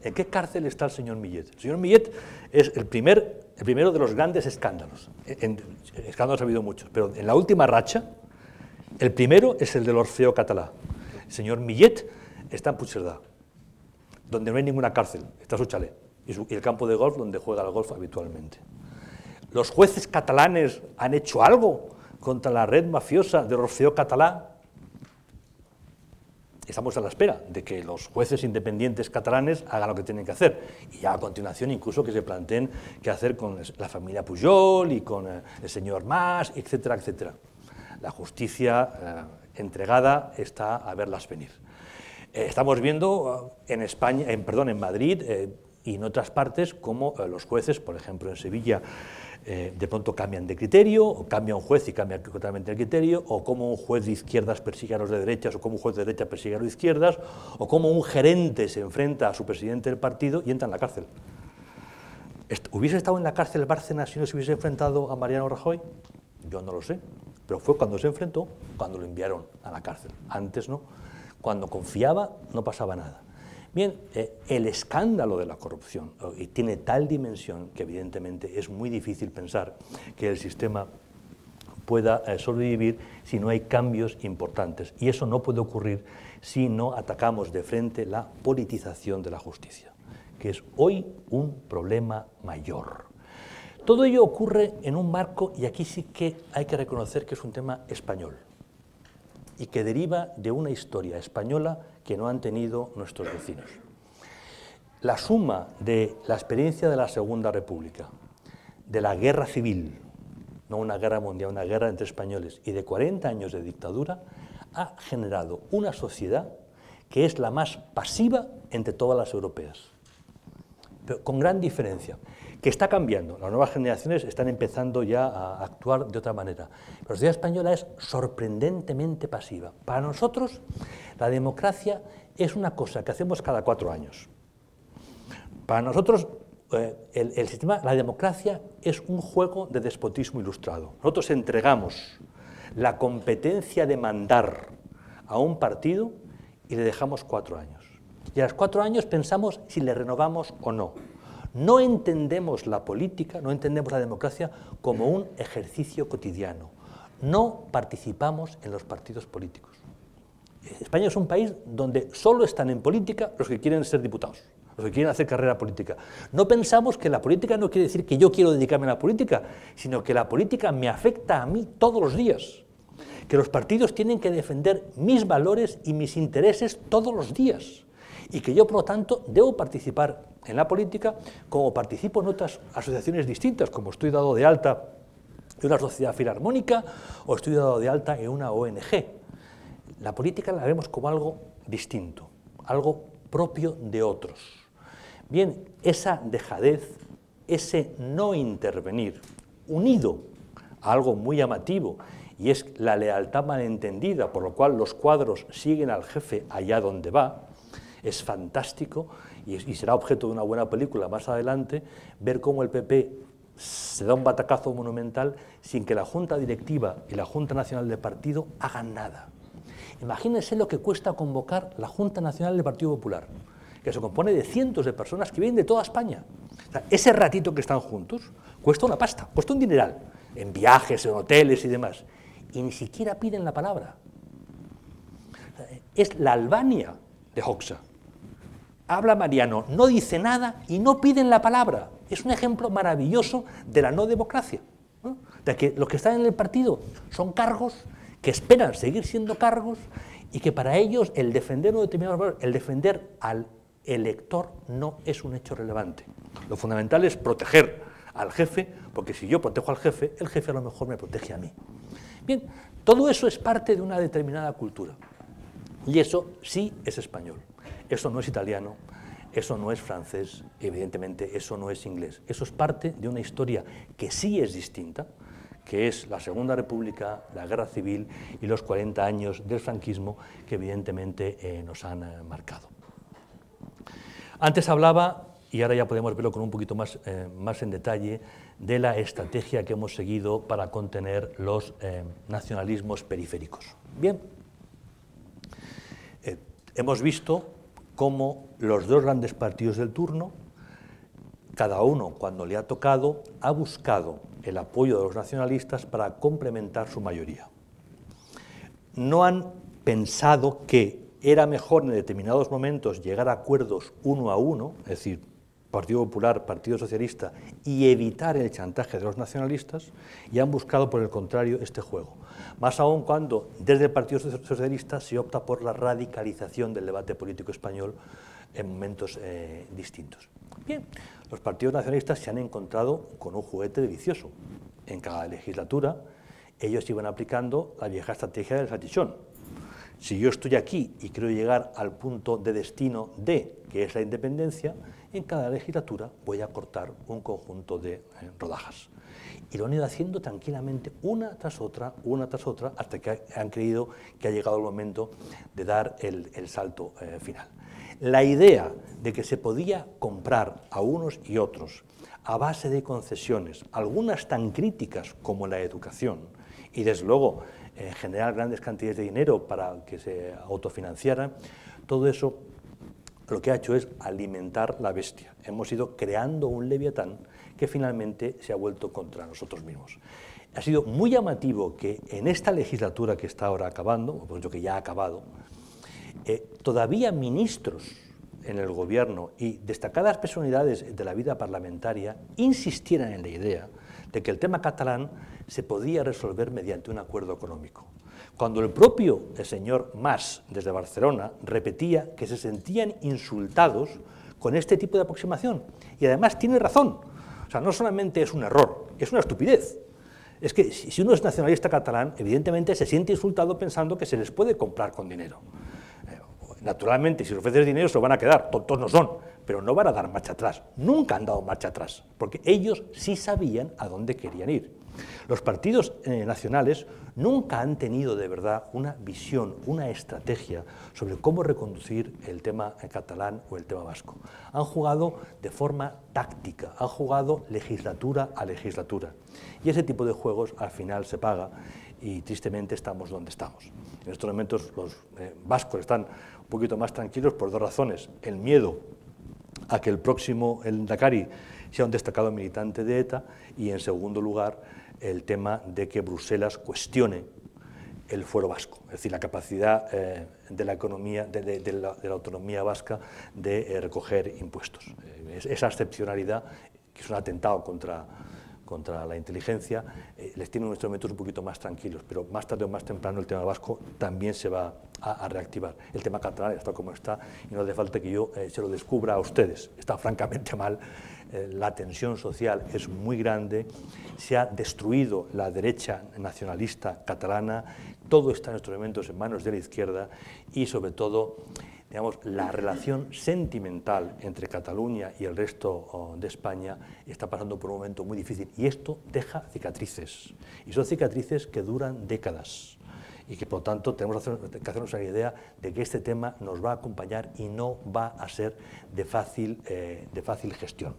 ¿En qué cárcel está el señor Millet? El señor Millet es el primero de los grandes escándalos. Escándalos ha habido muchos, pero en la última racha, el primero es el del Orfeo catalá. El señor Millet está en Puigcerdá, donde no hay ninguna cárcel, está su chalet y el campo de golf donde juega al golf habitualmente. ¿Los jueces catalanes han hecho algo contra la red mafiosa del Orfeo catalá? Estamos a la espera de que los jueces independientes catalanes hagan lo que tienen que hacer y a continuación incluso que se planteen qué hacer con la familia Pujol y con el señor Mas, etcétera, etcétera. La justicia entregada está a verlas venir. Estamos viendo en España, en Madrid y en otras partes cómo los jueces, por ejemplo en Sevilla, de pronto cambian de criterio, o cambia un juez y cambia totalmente el criterio, o cómo un juez de izquierdas persigue a los de derechas, o cómo un juez de derechas persigue a los de izquierdas, o cómo un gerente se enfrenta a su presidente del partido y entra en la cárcel. ¿Hubiese estado en la cárcel Bárcenas si no se hubiese enfrentado a Mariano Rajoy? Yo no lo sé, pero fue cuando se enfrentó, cuando lo enviaron a la cárcel, antes no. Cuando confiaba no pasaba nada. Bien, el escándalo de la corrupción tiene tal dimensión que evidentemente es muy difícil pensar que el sistema pueda sobrevivir si no hay cambios importantes. Y eso no puede ocurrir si no atacamos de frente la politización de la justicia, que es hoy un problema mayor. Todo ello ocurre en un marco, y aquí sí que hay que reconocer que es un tema español, y que deriva de una historia española que no han tenido nuestros vecinos. La suma de la experiencia de la Segunda República, de la Guerra Civil, no una guerra mundial, una guerra entre españoles, y de 40 años de dictadura, ha generado una sociedad que es la más pasiva entre todas las europeas, pero con gran diferencia, que está cambiando. Las nuevas generaciones están empezando ya a actuar de otra manera. La sociedad española es sorprendentemente pasiva. Para nosotros, la democracia es una cosa que hacemos cada 4 años. Para nosotros, la democracia es un juego de despotismo ilustrado. Nosotros entregamos la competencia de mandar a un partido y le dejamos 4 años. Y a los 4 años pensamos si le renovamos o no. No entendemos la política, no entendemos la democracia como un ejercicio cotidiano. No participamos en los partidos políticos. España es un país donde solo están en política los que quieren ser diputados, los que quieren hacer carrera política. No pensamos que la política no quiere decir que yo quiero dedicarme a la política, sino que la política me afecta a mí todos los días. Que los partidos tienen que defender mis valores y mis intereses todos los días. Y que yo, por lo tanto, debo participar en la política como participo en otras asociaciones distintas, como estoy dado de alta en una sociedad filarmónica o estoy dado de alta en una ONG. La política la vemos como algo distinto, algo propio de otros. Bien, esa dejadez, ese no intervenir, unido a algo muy llamativo, y es la lealtad malentendida, por lo cual los cuadros siguen al jefe allá donde va, es fantástico y será objeto de una buena película más adelante ver cómo el PP se da un batacazo monumental sin que la Junta Directiva y la Junta Nacional de Partido hagan nada. Imagínense lo que cuesta convocar la Junta Nacional del Partido Popular, que se compone de cientos de personas que vienen de toda España. O sea, ese ratito que están juntos cuesta una pasta, cuesta un dineral, en viajes, en hoteles y demás, y ni siquiera piden la palabra. Es la Albania de Hoxha. Habla Mariano, no dice nada y no piden la palabra. Es un ejemplo maravilloso de la no democracia, ¿no? De que los que están en el partido son cargos que esperan seguir siendo cargos y que para ellos el defender un determinado valor, el defender al elector no es un hecho relevante. Lo fundamental es proteger al jefe, porque si yo protejo al jefe, el jefe a lo mejor me protege a mí. Bien, todo eso es parte de una determinada cultura. Y eso sí es español. Eso no es italiano, eso no es francés, evidentemente eso no es inglés. Eso es parte de una historia que sí es distinta, que es la Segunda República, la Guerra Civil y los 40 años del franquismo que evidentemente nos han marcado. Antes hablaba, y ahora ya podemos verlo con un poquito más en detalle, de la estrategia que hemos seguido para contener los nacionalismos periféricos. Bien, hemos visto cómo los dos grandes partidos del turno, cada uno cuando le ha tocado, ha buscado el apoyo de los nacionalistas para complementar su mayoría. No han pensado que era mejor en determinados momentos llegar a acuerdos uno a uno, es decir, Partido Popular, Partido Socialista, y evitar el chantaje de los nacionalistas, y han buscado, por el contrario, este juego. Más aún cuando desde el Partido Socialista se opta por la radicalización del debate político español en momentos distintos. Bien, los partidos nacionalistas se han encontrado con un juguete delicioso. En cada legislatura ellos iban aplicando la vieja estrategia del salchichón. Si yo estoy aquí y quiero llegar al punto de destino D, que es la independencia, en cada legislatura voy a cortar un conjunto de rodajas. Y lo han ido haciendo tranquilamente, una tras otra, hasta que han creído que ha llegado el momento de dar el salto final. La idea de que se podía comprar a unos y otros a base de concesiones, algunas tan críticas como la educación, y desde luego generar grandes cantidades de dinero para que se autofinanciaran, todo eso lo que ha hecho es alimentar la bestia. Hemos ido creando un leviatán que finalmente se ha vuelto contra nosotros mismos. Ha sido muy llamativo que en esta legislatura que está ahora acabando, o por lo que ya ha acabado, todavía ministros en el gobierno y destacadas personalidades de la vida parlamentaria insistieran en la idea de que el tema catalán se podía resolver mediante un acuerdo económico. Cuando el propio señor Mas, desde Barcelona, repetía que se sentían insultados con este tipo de aproximación. Y además tiene razón. O sea, no solamente es un error, es una estupidez. Es que si uno es nacionalista catalán, evidentemente se siente insultado pensando que se les puede comprar con dinero. Naturalmente, si les ofreces dinero se lo van a quedar, tontos no son, pero no van a dar marcha atrás. Nunca han dado marcha atrás, porque ellos sí sabían a dónde querían ir. Los partidos nacionales nunca han tenido de verdad una visión, una estrategia sobre cómo reconducir el tema catalán o el tema vasco. Han jugado de forma táctica, han jugado legislatura a legislatura. Y ese tipo de juegos al final se paga y tristemente estamos donde estamos. En estos momentos los vascos están un poquito más tranquilos por dos razones. El miedo a que el próximo lehendakari sea un destacado militante de ETA y, en segundo lugar, el tema de que Bruselas cuestione el fuero vasco, es decir, la capacidad de la economía, de la autonomía vasca de recoger impuestos. Esa excepcionalidad, que es un atentado contra la inteligencia, les tiene unos instrumentos un poquito más tranquilos, pero más tarde o más temprano el tema vasco también se va a reactivar. El tema catalán está como está y no hace falta que yo se lo descubra a ustedes, está francamente mal, la tensión social es muy grande, se ha destruido la derecha nacionalista catalana, todo está en estos momentos en manos de la izquierda y sobre todo, digamos, la relación sentimental entre Cataluña y el resto de España está pasando por un momento muy difícil y esto deja cicatrices, y son cicatrices que duran décadas y que por lo tanto tenemos que hacernos la idea de que este tema nos va a acompañar y no va a ser de fácil gestión.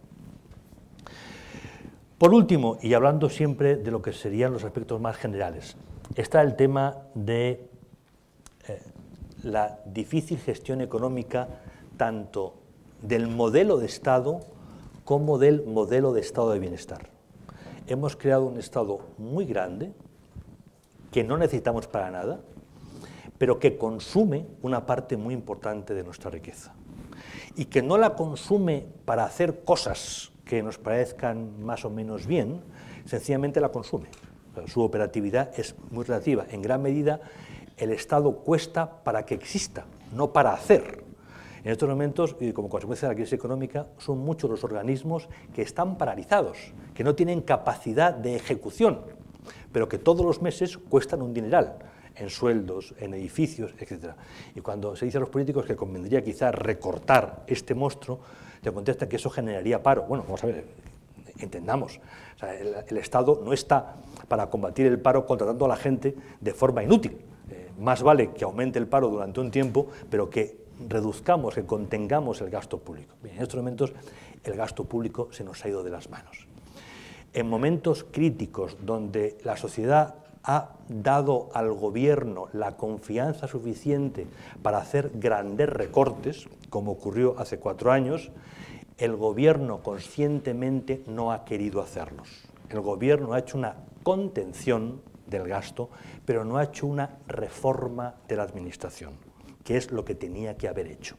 Por último, y hablando siempre de lo que serían los aspectos más generales, está el tema de la difícil gestión económica tanto del modelo de Estado como del modelo de Estado de Bienestar. Hemos creado un Estado muy grande, que no necesitamos para nada, pero que consume una parte muy importante de nuestra riqueza y que no la consume para hacer cosas que nos parezcan más o menos bien, sencillamente la consume. Su operatividad es muy relativa, en gran medida. El Estado cuesta para que exista, no para hacer. En estos momentos, y como consecuencia de la crisis económica, son muchos los organismos que están paralizados, que no tienen capacidad de ejecución, pero que todos los meses cuestan un dineral, en sueldos, en edificios, etc. Y cuando se dice a los políticos que convendría quizá recortar este monstruo, te contestan que eso generaría paro. Bueno, vamos a ver, entendamos, o sea, el Estado no está para combatir el paro contratando a la gente de forma inútil. Más vale que aumente el paro durante un tiempo, pero que reduzcamos, que contengamos el gasto público. Bien, en estos momentos el gasto público se nos ha ido de las manos. En momentos críticos donde la sociedad ha dado al gobierno la confianza suficiente para hacer grandes recortes, como ocurrió hace 4 años, el gobierno conscientemente no ha querido hacerlos. El gobierno ha hecho una contención del gasto, pero no ha hecho una reforma de la administración, que es lo que tenía que haber hecho.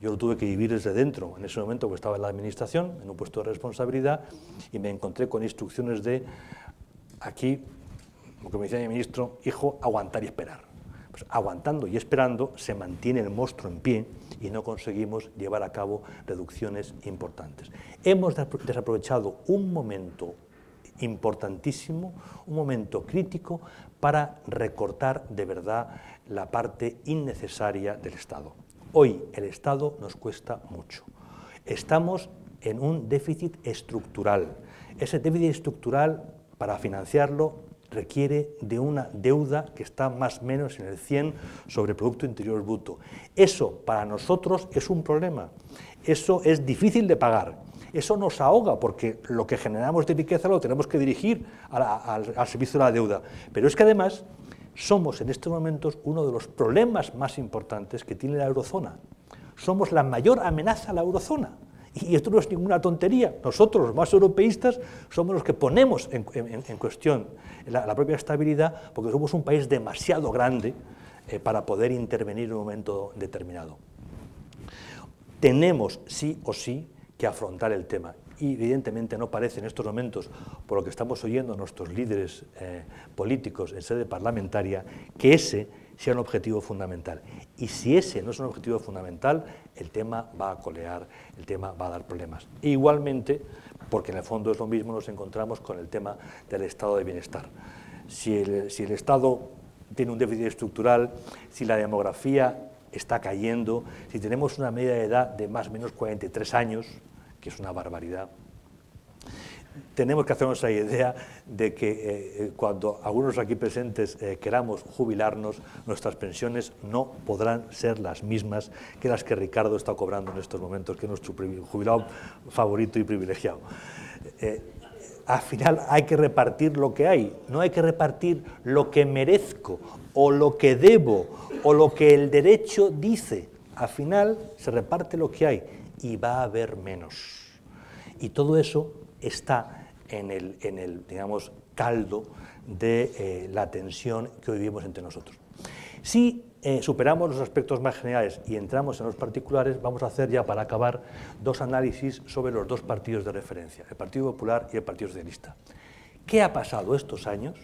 Yo lo tuve que vivir desde dentro, en ese momento que estaba en la administración, en un puesto de responsabilidad, y me encontré con instrucciones de, aquí, lo que me decía mi ministro, hijo, aguantar y esperar. Pues aguantando y esperando se mantiene el monstruo en pie y no conseguimos llevar a cabo reducciones importantes. Hemos desaprovechado un momento importantísimo, un momento crítico para recortar de verdad la parte innecesaria del Estado. Hoy el Estado nos cuesta mucho. Estamos en un déficit estructural. Ese déficit estructural, para financiarlo, requiere de una deuda que está más o menos en el 100 sobre el Producto Interior Bruto. Eso para nosotros es un problema. Eso es difícil de pagar. Eso nos ahoga porque lo que generamos de riqueza lo tenemos que dirigir al servicio de la deuda. Pero es que además somos en estos momentos uno de los problemas más importantes que tiene la Eurozona. somos la mayor amenaza a la eurozona. Y esto no es ninguna tontería. Nosotros, los más europeístas, somos los que ponemos en cuestión la propia estabilidad, porque somos un país demasiado grande para poder intervenir en un momento determinado. Tenemos sí o sí que afrontar el tema. Y evidentemente no parece en estos momentos, por lo que estamos oyendo a nuestros líderes políticos en sede parlamentaria, que ese sea un objetivo fundamental. Y si ese no es un objetivo fundamental, el tema va a colear, el tema va a dar problemas. E igualmente, porque en el fondo es lo mismo, nos encontramos con el tema del estado de bienestar. Si el Estado tiene un déficit estructural, si la demografía está cayendo, si tenemos una media de edad de más o menos 43 años, que es una barbaridad, tenemos que hacernos la idea de que cuando algunos aquí presentes queramos jubilarnos, nuestras pensiones no podrán ser las mismas que las que Ricardo está cobrando en estos momentos, que es nuestro jubilado favorito y privilegiado. Al final hay que repartir lo que hay, no hay que repartir lo que merezco o lo que debo o lo que el derecho dice. Al final se reparte lo que hay y va a haber menos. Y todo eso está en el digamos, caldo de la tensión que hoy vivimos entre nosotros. Si superamos los aspectos más generales y entramos en los particulares, vamos a hacer ya para acabar dos análisis sobre los dos partidos de referencia, el Partido Popular y el Partido Socialista. ¿Qué ha pasado estos años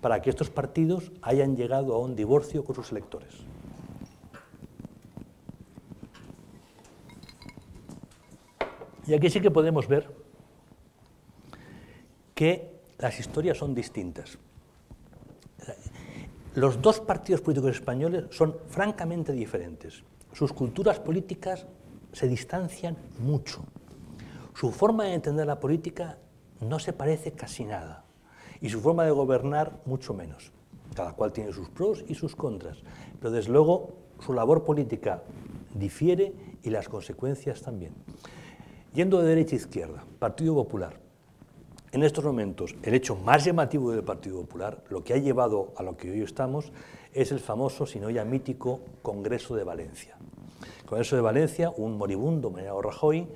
para que estos partidos hayan llegado a un divorcio con sus electores? Y aquí sí que podemos ver que las historias son distintas. Los dos partidos políticos españoles son francamente diferentes. Sus culturas políticas se distancian mucho. Su forma de entender la política no se parece casi nada. Y su forma de gobernar mucho menos. Cada cual tiene sus pros y sus contras. Pero desde luego su labor política difiere y las consecuencias también. Yendo de derecha a izquierda, Partido Popular. En estos momentos, el hecho más llamativo del Partido Popular, lo que ha llevado a lo que hoy estamos, es el famoso, si no ya mítico, Congreso de Valencia. El Congreso de Valencia, un moribundo, Mariano Rajoy,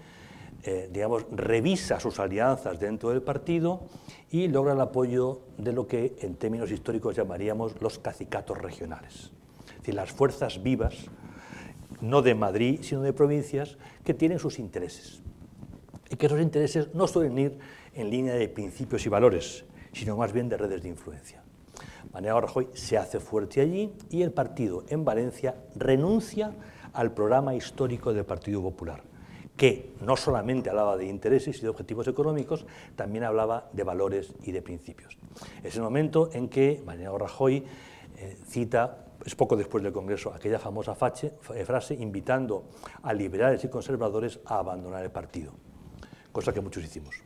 digamos, revisa sus alianzas dentro del partido y logra el apoyo de lo que en términos históricos llamaríamos los cacicatos regionales. Es decir, las fuerzas vivas, no de Madrid, sino de provincias, que tienen sus intereses. Y que esos intereses no suelen ir en línea de principios y valores, sino más bien de redes de influencia. Mariano Rajoy se hace fuerte allí y el partido en Valencia renuncia al programa histórico del Partido Popular, que no solamente hablaba de intereses y de objetivos económicos, también hablaba de valores y de principios. Es el momento en que Mariano Rajoy cita, es poco después del Congreso, aquella famosa frase invitando a liberales y conservadores a abandonar el partido, cosa que muchos hicimos.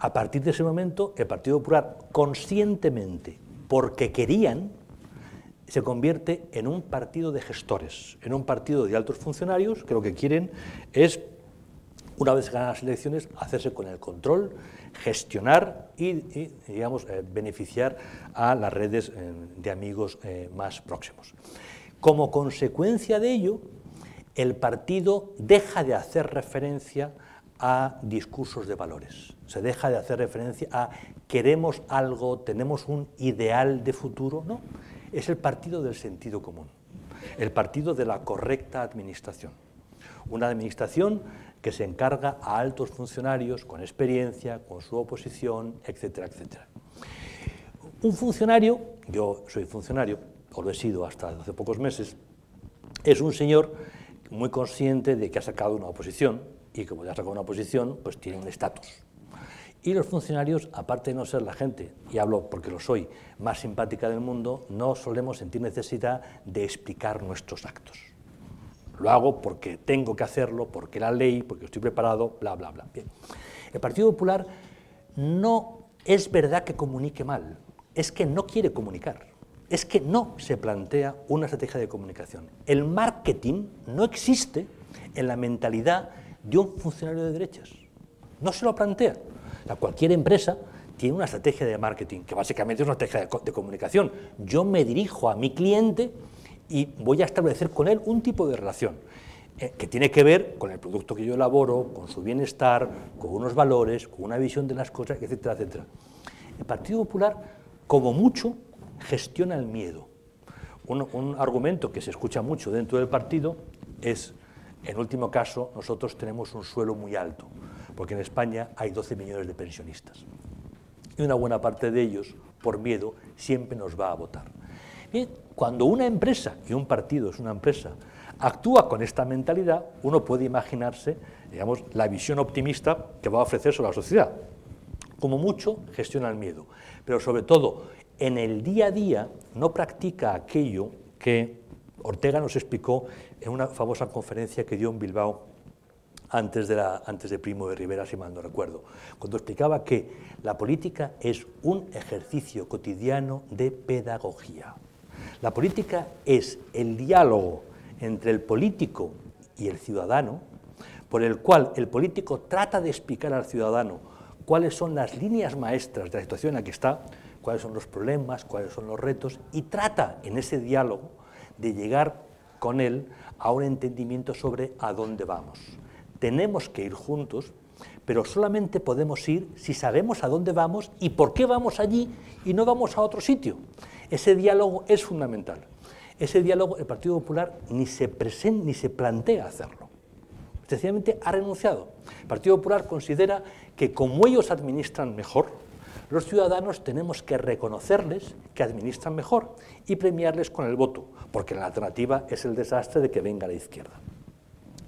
A partir de ese momento, el Partido Popular, conscientemente, porque querían, se convierte en un partido de gestores, en un partido de altos funcionarios que lo que quieren es, una vez ganadas las elecciones, hacerse con el control, gestionar y digamos, beneficiar a las redes de amigos más próximos. Como consecuencia de ello, el partido deja de hacer referencia a discursos de valores, se deja de hacer referencia a queremos algo, tenemos un ideal de futuro, no, es el partido del sentido común, el partido de la correcta administración, una administración que se encarga a altos funcionarios con experiencia, con su oposición, etcétera, etcétera. Un funcionario, yo soy funcionario, o lo he sido hasta hace pocos meses, es un señor muy consciente de que ha sacado una oposición, y como ya ha sacado una oposición, pues tiene un estatus. Y los funcionarios, aparte de no ser la gente, y hablo porque lo soy, más simpática del mundo, no solemos sentir necesidad de explicar nuestros actos. Lo hago porque tengo que hacerlo, porque la ley, porque estoy preparado, bla, bla, bla. Bien. El Partido Popular no es verdad que comunique mal, es que no quiere comunicar, es que no se plantea una estrategia de comunicación. El marketing no existe en la mentalidad de un funcionario de derechas, no se lo plantea. Cualquier empresa tiene una estrategia de marketing, que básicamente es una estrategia de comunicación. Yo me dirijo a mi cliente y voy a establecer con él un tipo de relación. que tiene que ver con el producto que yo elaboro, con su bienestar, con unos valores, con una visión de las cosas, etcétera, etcétera. El Partido Popular, como mucho, gestiona el miedo. Un argumento que se escucha mucho dentro del partido es, en último caso, nosotros tenemos un suelo muy alto, porque en España hay 12 millones de pensionistas. Y una buena parte de ellos, por miedo, siempre nos va a votar. Bien, cuando una empresa, y un partido es una empresa, actúa con esta mentalidad, uno puede imaginarse, digamos, la visión optimista que va a ofrecerse a la sociedad. Como mucho, gestiona el miedo, pero sobre todo, en el día a día, no practica aquello que Ortega nos explicó en una famosa conferencia que dio en Bilbao antes de Primo de Rivera, si mal no recuerdo, cuando explicaba que la política es un ejercicio cotidiano de pedagogía. La política es el diálogo entre el político y el ciudadano, por el cual el político trata de explicar al ciudadano cuáles son las líneas maestras de la situación en la que está, cuáles son los problemas, cuáles son los retos, y trata en ese diálogo de llegar con él a un entendimiento sobre a dónde vamos. Tenemos que ir juntos, pero solamente podemos ir si sabemos a dónde vamos y por qué vamos allí y no vamos a otro sitio. Ese diálogo es fundamental. Ese diálogo el Partido Popular ni se plantea hacerlo. Sencillamente ha renunciado. El Partido Popular considera que como ellos administran mejor, los ciudadanos tenemos que reconocerles que administran mejor y premiarles con el voto, porque la alternativa es el desastre de que venga la izquierda.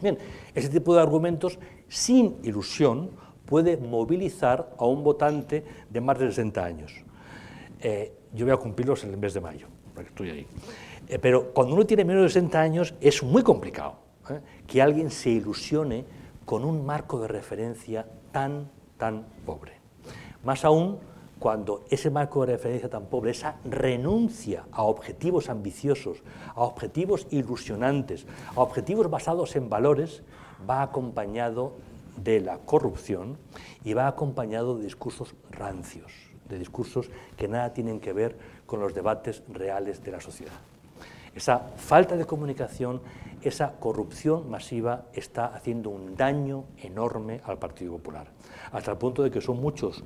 Bien, ese tipo de argumentos sin ilusión puede movilizar a un votante de más de 60 años. Yo voy a cumplirlos en el mes de mayo, porque estoy ahí. Pero cuando uno tiene menos de 60 años es muy complicado que alguien se ilusione con un marco de referencia tan pobre. Más aún cuando ese marco de referencia tan pobre, esa renuncia a objetivos ambiciosos, a objetivos ilusionantes, a objetivos basados en valores, va acompañado de la corrupción y va acompañado de discursos rancios, de discursos que nada tienen que ver con los debates reales de la sociedad. Esa falta de comunicación, esa corrupción masiva está haciendo un daño enorme al Partido Popular, hasta el punto de que son muchos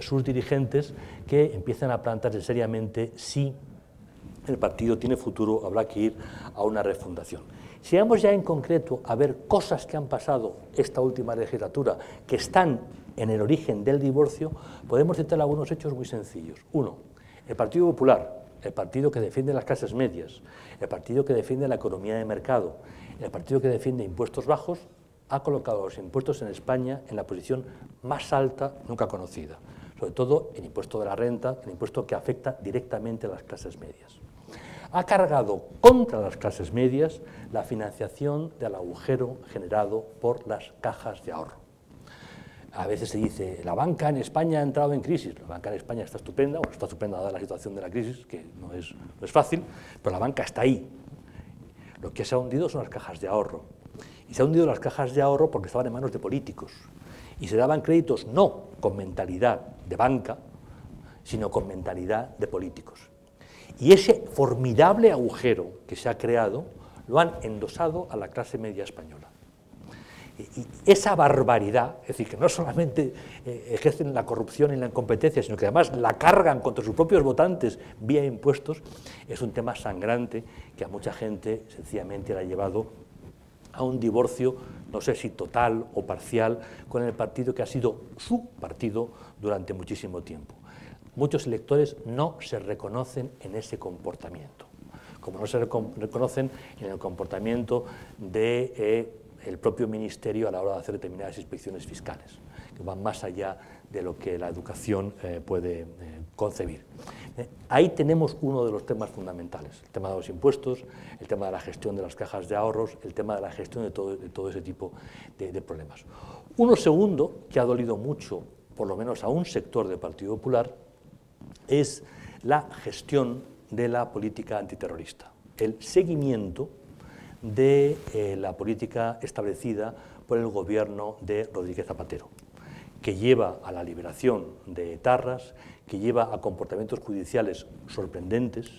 sus dirigentes que empiezan a plantearse seriamente si el partido tiene futuro, habrá que ir a una refundación. Si vamos ya en concreto a ver cosas que han pasado esta última legislatura, que están en el origen del divorcio, podemos citar algunos hechos muy sencillos. Uno, el Partido Popular, el partido que defiende las clases medias, el partido que defiende la economía de mercado, el partido que defiende impuestos bajos, ha colocado los impuestos en España en la posición más alta nunca conocida, sobre todo el impuesto de la renta, el impuesto que afecta directamente a las clases medias. Ha cargado contra las clases medias la financiación del agujero generado por las cajas de ahorro. A veces se dice, la banca en España ha entrado en crisis. La banca en España está estupenda, bueno, está estupenda dada la situación de la crisis, que no es fácil, pero la banca está ahí. Lo que se ha hundido son las cajas de ahorro. Y se han hundido las cajas de ahorro porque estaban en manos de políticos. Y se daban créditos no con mentalidad de banca, sino con mentalidad de políticos. Y ese formidable agujero que se ha creado lo han endosado a la clase media española. Y esa barbaridad, es decir, que no solamente ejercen la corrupción y la incompetencia, sino que además la cargan contra sus propios votantes vía impuestos, es un tema sangrante que a mucha gente sencillamente la ha llevado a un divorcio, no sé si total o parcial, con el partido que ha sido su partido durante muchísimo tiempo. Muchos electores no se reconocen en ese comportamiento, como no se reconocen en el comportamiento de el propio Ministerio a la hora de hacer determinadas inspecciones fiscales, que van más allá de lo que la educación puede concebir. Ahí tenemos uno de los temas fundamentales, el tema de los impuestos, el tema de la gestión de las cajas de ahorros, el tema de la gestión de todo ese tipo de problemas. Uno segundo, que ha dolido mucho, por lo menos a un sector del Partido Popular, es la gestión de la política antiterrorista, el seguimiento de la política establecida por el gobierno de Rodríguez Zapatero, que lleva a la liberación de etarras, que lleva a comportamientos judiciales sorprendentes.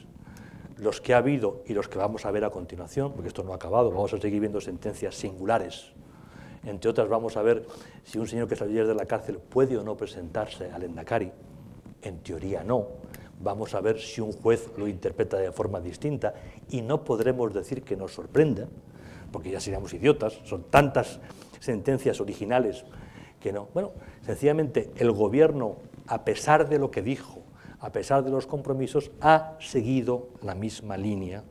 los que ha habido y los que vamos a ver a continuación, porque esto no ha acabado, vamos a seguir viendo sentencias singulares. Entre otras, vamos a ver si un señor que salió ayer de la cárcel puede o no presentarse al Endacari. En teoría no. Vamos a ver si un juez lo interpreta de forma distinta y no podremos decir que nos sorprenda, porque ya seríamos idiotas, son tantas sentencias originales que no. Bueno, sencillamente el Gobierno, a pesar de lo que dijo, a pesar de los compromisos, ha seguido la misma línea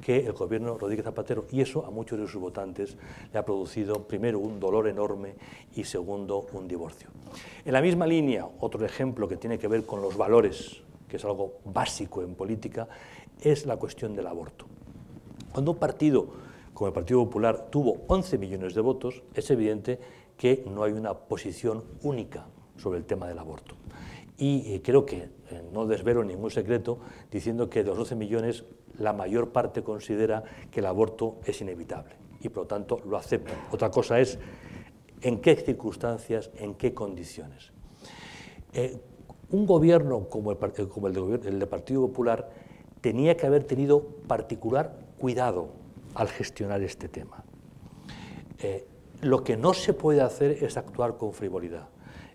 que el Gobierno Rodríguez Zapatero, y eso a muchos de sus votantes le ha producido, primero, un dolor enorme y, segundo, un divorcio. En la misma línea, otro ejemplo que tiene que ver con los valores, que es algo básico en política, es la cuestión del aborto. Cuando un partido como el Partido Popular tuvo 11 millones de votos, es evidente que no hay una posición única sobre el tema del aborto. Y creo que no desvelo ningún secreto diciendo que de los 12 millones la mayor parte considera que el aborto es inevitable y por lo tanto lo acepta. Otra cosa es en qué circunstancias, en qué condiciones. Un gobierno como el del Partido Popular tenía que haber tenido particular cuidado al gestionar este tema. Lo que no se puede hacer es actuar con frivolidad.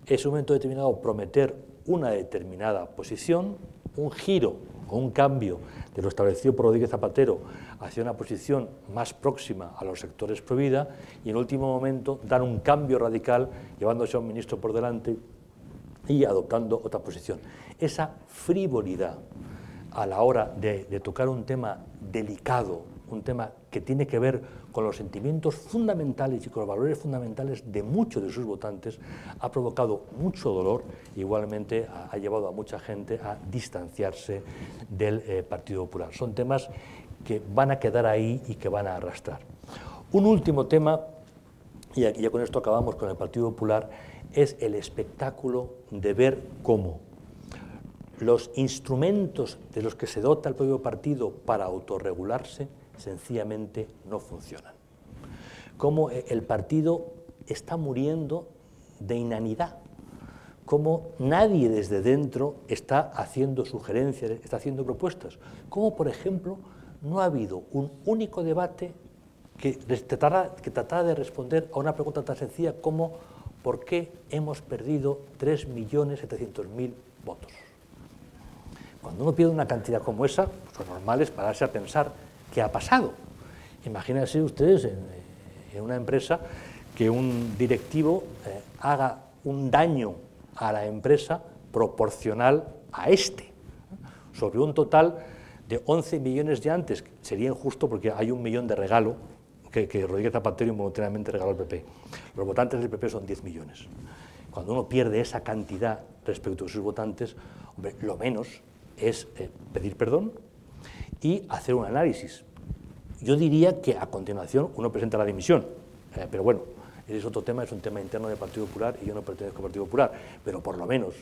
Es un momento determinado prometer una determinada posición, un giro o un cambio de lo establecido por Rodríguez Zapatero hacia una posición más próxima a los sectores pro vida y en último momento dar un cambio radical llevándose a un ministro por delante y adoptando otra posición. Esa frivolidad a la hora de tocar un tema delicado, un tema que tiene que ver con los sentimientos fundamentales y con los valores fundamentales de muchos de sus votantes, ha provocado mucho dolor, igualmente ha llevado a mucha gente a distanciarse del Partido Popular. Son temas que van a quedar ahí y que van a arrastrar. Un último tema, y aquí ya con esto acabamos con el Partido Popular, es el espectáculo de ver cómo los instrumentos de los que se dota el propio partido para autorregularse sencillamente no funcionan. Cómo el partido está muriendo de inanidad, cómo nadie desde dentro está haciendo sugerencias, está haciendo propuestas, cómo, por ejemplo, no ha habido un único debate que tratara de responder a una pregunta tan sencilla como ¿por qué hemos perdido 3.700.000 votos? Cuando uno pierde una cantidad como esa, pues lo normal es pararse a pensar qué ha pasado. Imagínense ustedes en una empresa que un directivo haga un daño a la empresa proporcional a este, sobre un total de 11 millones de antes. Sería injusto porque hay 1 millón de regalo que Rodríguez Zapatero involuntariamente regaló al PP. Los votantes del PP son 10 millones. Cuando uno pierde esa cantidad respecto a sus votantes, hombre, lo menos es pedir perdón y hacer un análisis. Yo diría que a continuación uno presenta la dimisión, pero bueno, ese es otro tema, es un tema interno del Partido Popular y yo no pertenezco al Partido Popular, pero por lo menos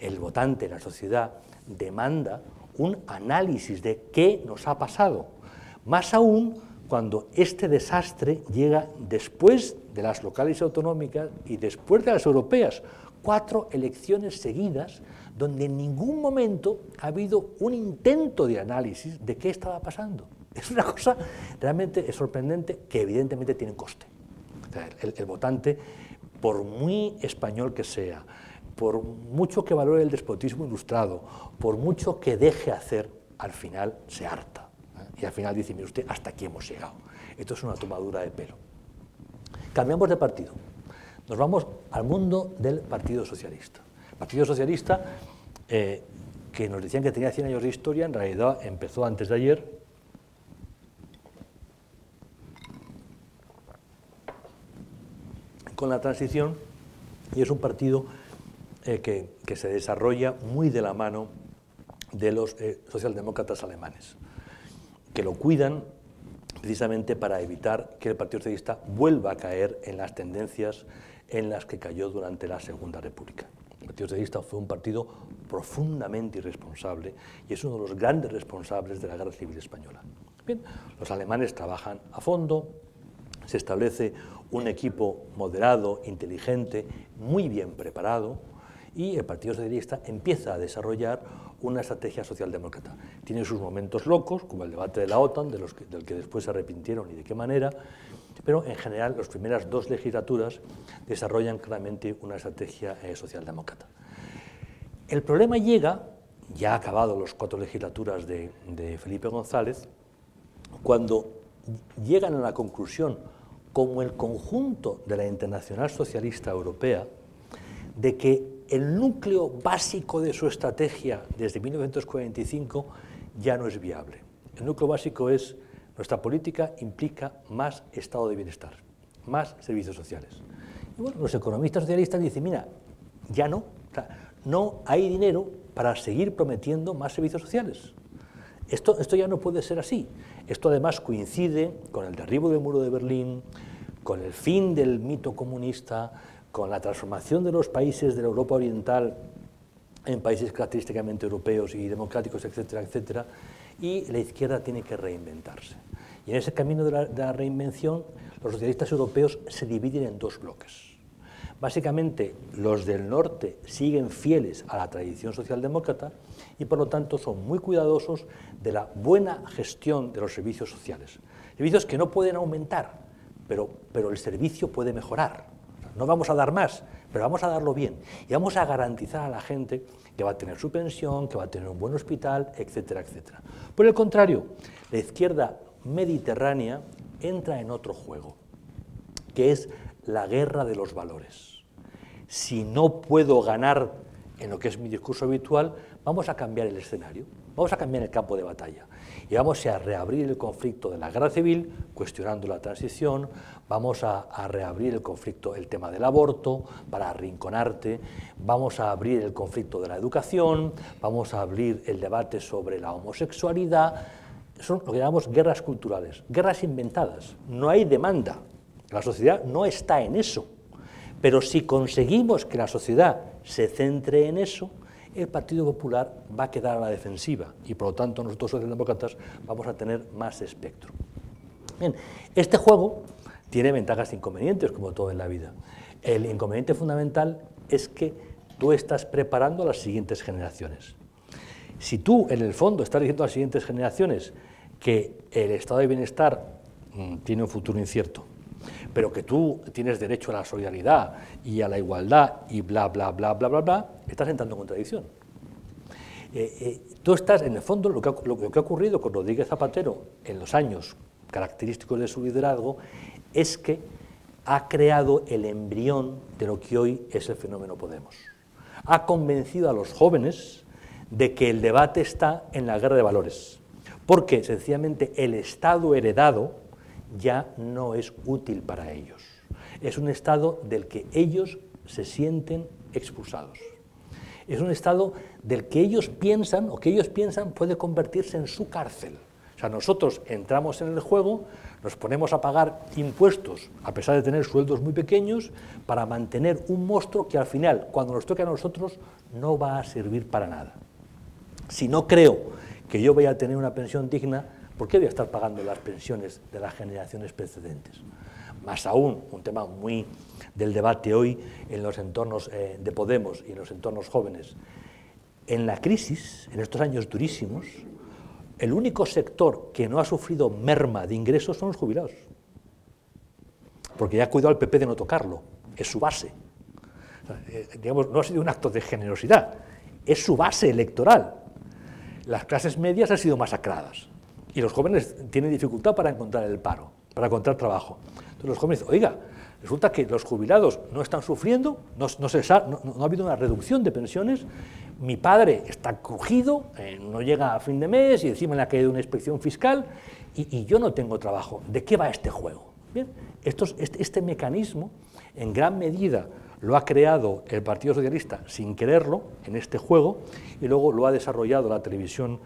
el votante, la sociedad, demanda un análisis de qué nos ha pasado, más aún cuando este desastre llega después de las locales autonómicas y después de las europeas. 4 elecciones seguidas donde en ningún momento ha habido un intento de análisis de qué estaba pasando. Es una cosa realmente sorprendente que evidentemente tiene un coste. O sea, el votante, por muy español que sea, por mucho que valore el despotismo ilustrado, por mucho que deje hacer, al final se harta. Y al final dice, mire usted, hasta aquí hemos llegado. Esto es una tomadura de pelo. Cambiamos de partido. Nos vamos al mundo del Partido Socialista. El Partido Socialista, que nos decían que tenía 100 años de historia, en realidad empezó antes de ayer. Con la transición, y es un partido que se desarrolla muy de la mano de los socialdemócratas alemanes, que lo cuidan precisamente para evitar que el Partido Socialista vuelva a caer en las tendencias en las que cayó durante la Segunda República. El Partido Socialista fue un partido profundamente irresponsable y es uno de los grandes responsables de la Guerra Civil Española. Bien, los alemanes trabajan a fondo, se establece un equipo moderado, inteligente, muy bien preparado, y el Partido Socialista empieza a desarrollar una estrategia socialdemócrata. Tiene sus momentos locos, como el debate de la OTAN, del que después se arrepintieron y de qué manera, pero en general las primeras dos legislaturas desarrollan claramente una estrategia socialdemócrata. El problema llega, ya acabado las cuatro legislaturas de Felipe González, cuando llegan a la conclusión, como el conjunto de la Internacional Socialista Europea, de que el núcleo básico de su estrategia desde 1945 ya no es viable. El núcleo básico es: nuestra política implica más Estado de Bienestar, más servicios sociales. Y bueno, los economistas socialistas dicen, mira, ya no, o sea, no hay dinero para seguir prometiendo más servicios sociales. Esto ya no puede ser así. Esto además coincide con el derribo del muro de Berlín, con el fin del mito comunista, con la transformación de los países de la Europa Oriental en países característicamente europeos y democráticos, etcétera, etcétera, y la izquierda tiene que reinventarse. Y en ese camino de la reinvención, los socialistas europeos se dividen en dos bloques. Básicamente, los del norte siguen fieles a la tradición socialdemócrata y, por lo tanto, son muy cuidadosos de la buena gestión de los servicios sociales. Servicios que no pueden aumentar, pero el servicio puede mejorar. No vamos a dar más, pero vamos a darlo bien. Y vamos a garantizar a la gente que va a tener su pensión, que va a tener un buen hospital, etcétera, etcétera. Por el contrario, la izquierda mediterránea entra en otro juego, que es la guerra de los valores. Si no puedo ganar en lo que es mi discurso habitual, vamos a cambiar el escenario, vamos a cambiar el campo de batalla. Y vamos a reabrir el conflicto de la guerra civil, cuestionando la transición, vamos a reabrir el conflicto, el tema del aborto, para arrinconarte, vamos a abrir el conflicto de la educación, vamos a abrir el debate sobre la homosexualidad. Son lo que llamamos guerras culturales, guerras inventadas. No hay demanda, la sociedad no está en eso. Pero si conseguimos que la sociedad se centre en eso, el Partido Popular va a quedar a la defensiva y, por lo tanto, nosotros socialdemócratas vamos a tener más espectro. Bien, este juego tiene ventajas e inconvenientes, como todo en la vida. El inconveniente fundamental es que tú estás preparando a las siguientes generaciones. Si tú, en el fondo, estás diciendo a las siguientes generaciones que el Estado de Bienestar tiene un futuro incierto, pero que tú tienes derecho a la solidaridad y a la igualdad y bla, bla, bla, bla, bla, bla, estás entrando en contradicción. Tú estás, en el fondo, lo que ha ocurrido con Rodríguez Zapatero en los años característicos de su liderazgo es que ha creado el embrión de lo que hoy es el fenómeno Podemos. Ha convencido a los jóvenes de que el debate está en la guerra de valores, porque sencillamente el Estado heredado ya no es útil para ellos. Es un Estado del que ellos se sienten expulsados. Es un Estado del que ellos piensan, o que ellos piensan puede convertirse en su cárcel. O sea, nosotros entramos en el juego, nos ponemos a pagar impuestos, a pesar de tener sueldos muy pequeños, para mantener un monstruo que al final, cuando nos toque a nosotros, no va a servir para nada. Si no creo que yo vaya a tener una pensión digna, ¿por qué voy a estar pagando las pensiones de las generaciones precedentes? Más aún, un tema muy del debate hoy en los entornos de Podemos y en los entornos jóvenes. En la crisis, en estos años durísimos, el único sector que no ha sufrido merma de ingresos son los jubilados. Porque ya ha cuidado al PP de no tocarlo, es su base. O sea, digamos, no ha sido un acto de generosidad, es su base electoral. Las clases medias han sido masacradas. Y los jóvenes tienen dificultad para encontrar el paro, para encontrar trabajo. Entonces los jóvenes dicen, oiga, resulta que los jubilados no están sufriendo, no ha habido una reducción de pensiones, mi padre está cogido, no llega a fin de mes y encima le ha caído una inspección fiscal y yo no tengo trabajo. ¿De qué va este juego? Bien, este mecanismo en gran medida lo ha creado el Partido Socialista sin quererlo en este juego y luego lo ha desarrollado la televisión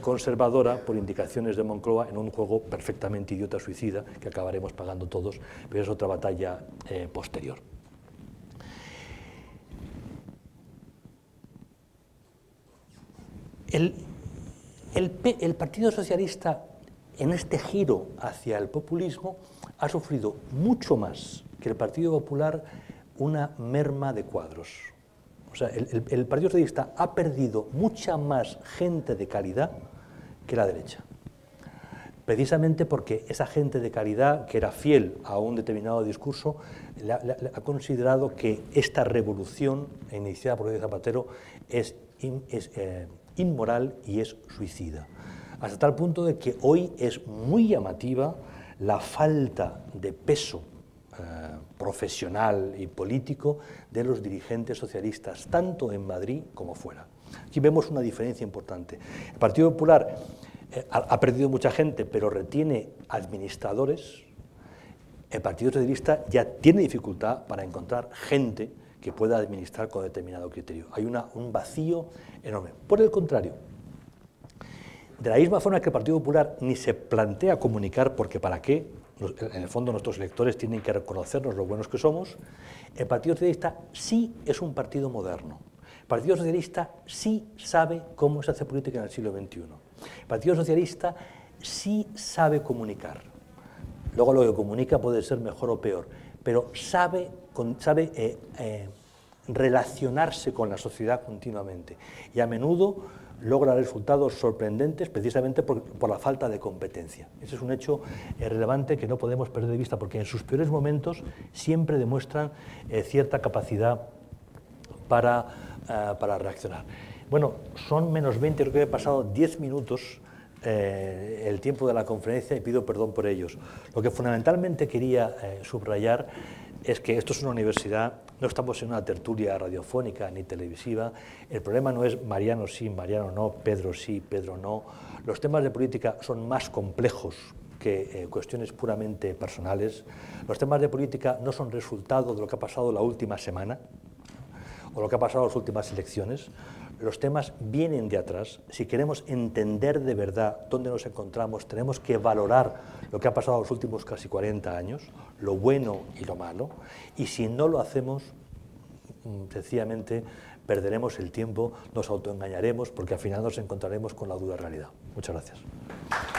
conservadora por indicaciones de Moncloa en un juego perfectamente idiota suicida que acabaremos pagando todos, pero es otra batalla posterior. El Partido Socialista en este giro hacia el populismo ha sufrido mucho más que el Partido Popular una merma de cuadros. O sea, el Partido Socialista ha perdido mucha más gente de calidad que la derecha. Precisamente porque esa gente de calidad, que era fiel a un determinado discurso, ha considerado que esta revolución iniciada por Rodríguez Zapatero es inmoral y es suicida. Hasta tal punto de que hoy es muy llamativa la falta de peso profesional y político de los dirigentes socialistas, tanto en Madrid como fuera. Aquí vemos una diferencia importante. El Partido Popular ha perdido mucha gente, pero retiene administradores. El Partido Socialista ya tiene dificultad para encontrar gente que pueda administrar con determinado criterio. Hay un vacío enorme. Por el contrario, de la misma forma que el Partido Popular ni se plantea comunicar, porque ¿para qué? En el fondo nuestros electores tienen que reconocernos lo buenos que somos. El Partido Socialista sí es un partido moderno. El Partido Socialista sí sabe cómo se hace política en el siglo XXI. El Partido Socialista sí sabe comunicar. Luego lo que comunica puede ser mejor o peor, pero sabe relacionarse con la sociedad continuamente y a menudo logra resultados sorprendentes precisamente por la falta de competencia. Ese es un hecho relevante que no podemos perder de vista, porque en sus peores momentos siempre demuestran cierta capacidad para reaccionar. Bueno, son menos 20, creo que he pasado 10 minutos el tiempo de la conferencia y pido perdón por ellos. Lo que fundamentalmente quería subrayar es que esto es una universidad, no estamos en una tertulia radiofónica ni televisiva. El problema no es Mariano sí, Mariano no, Pedro sí, Pedro no. Los temas de política son más complejos que cuestiones puramente personales. Los temas de política no son resultado de lo que ha pasado la última semana o lo que ha pasado en las últimas elecciones. Los temas vienen de atrás. Si queremos entender de verdad dónde nos encontramos, tenemos que valorar lo que ha pasado en los últimos casi 40 años, lo bueno y lo malo, y si no lo hacemos, sencillamente perderemos el tiempo, nos autoengañaremos, porque al final nos encontraremos con la dura realidad. Muchas gracias.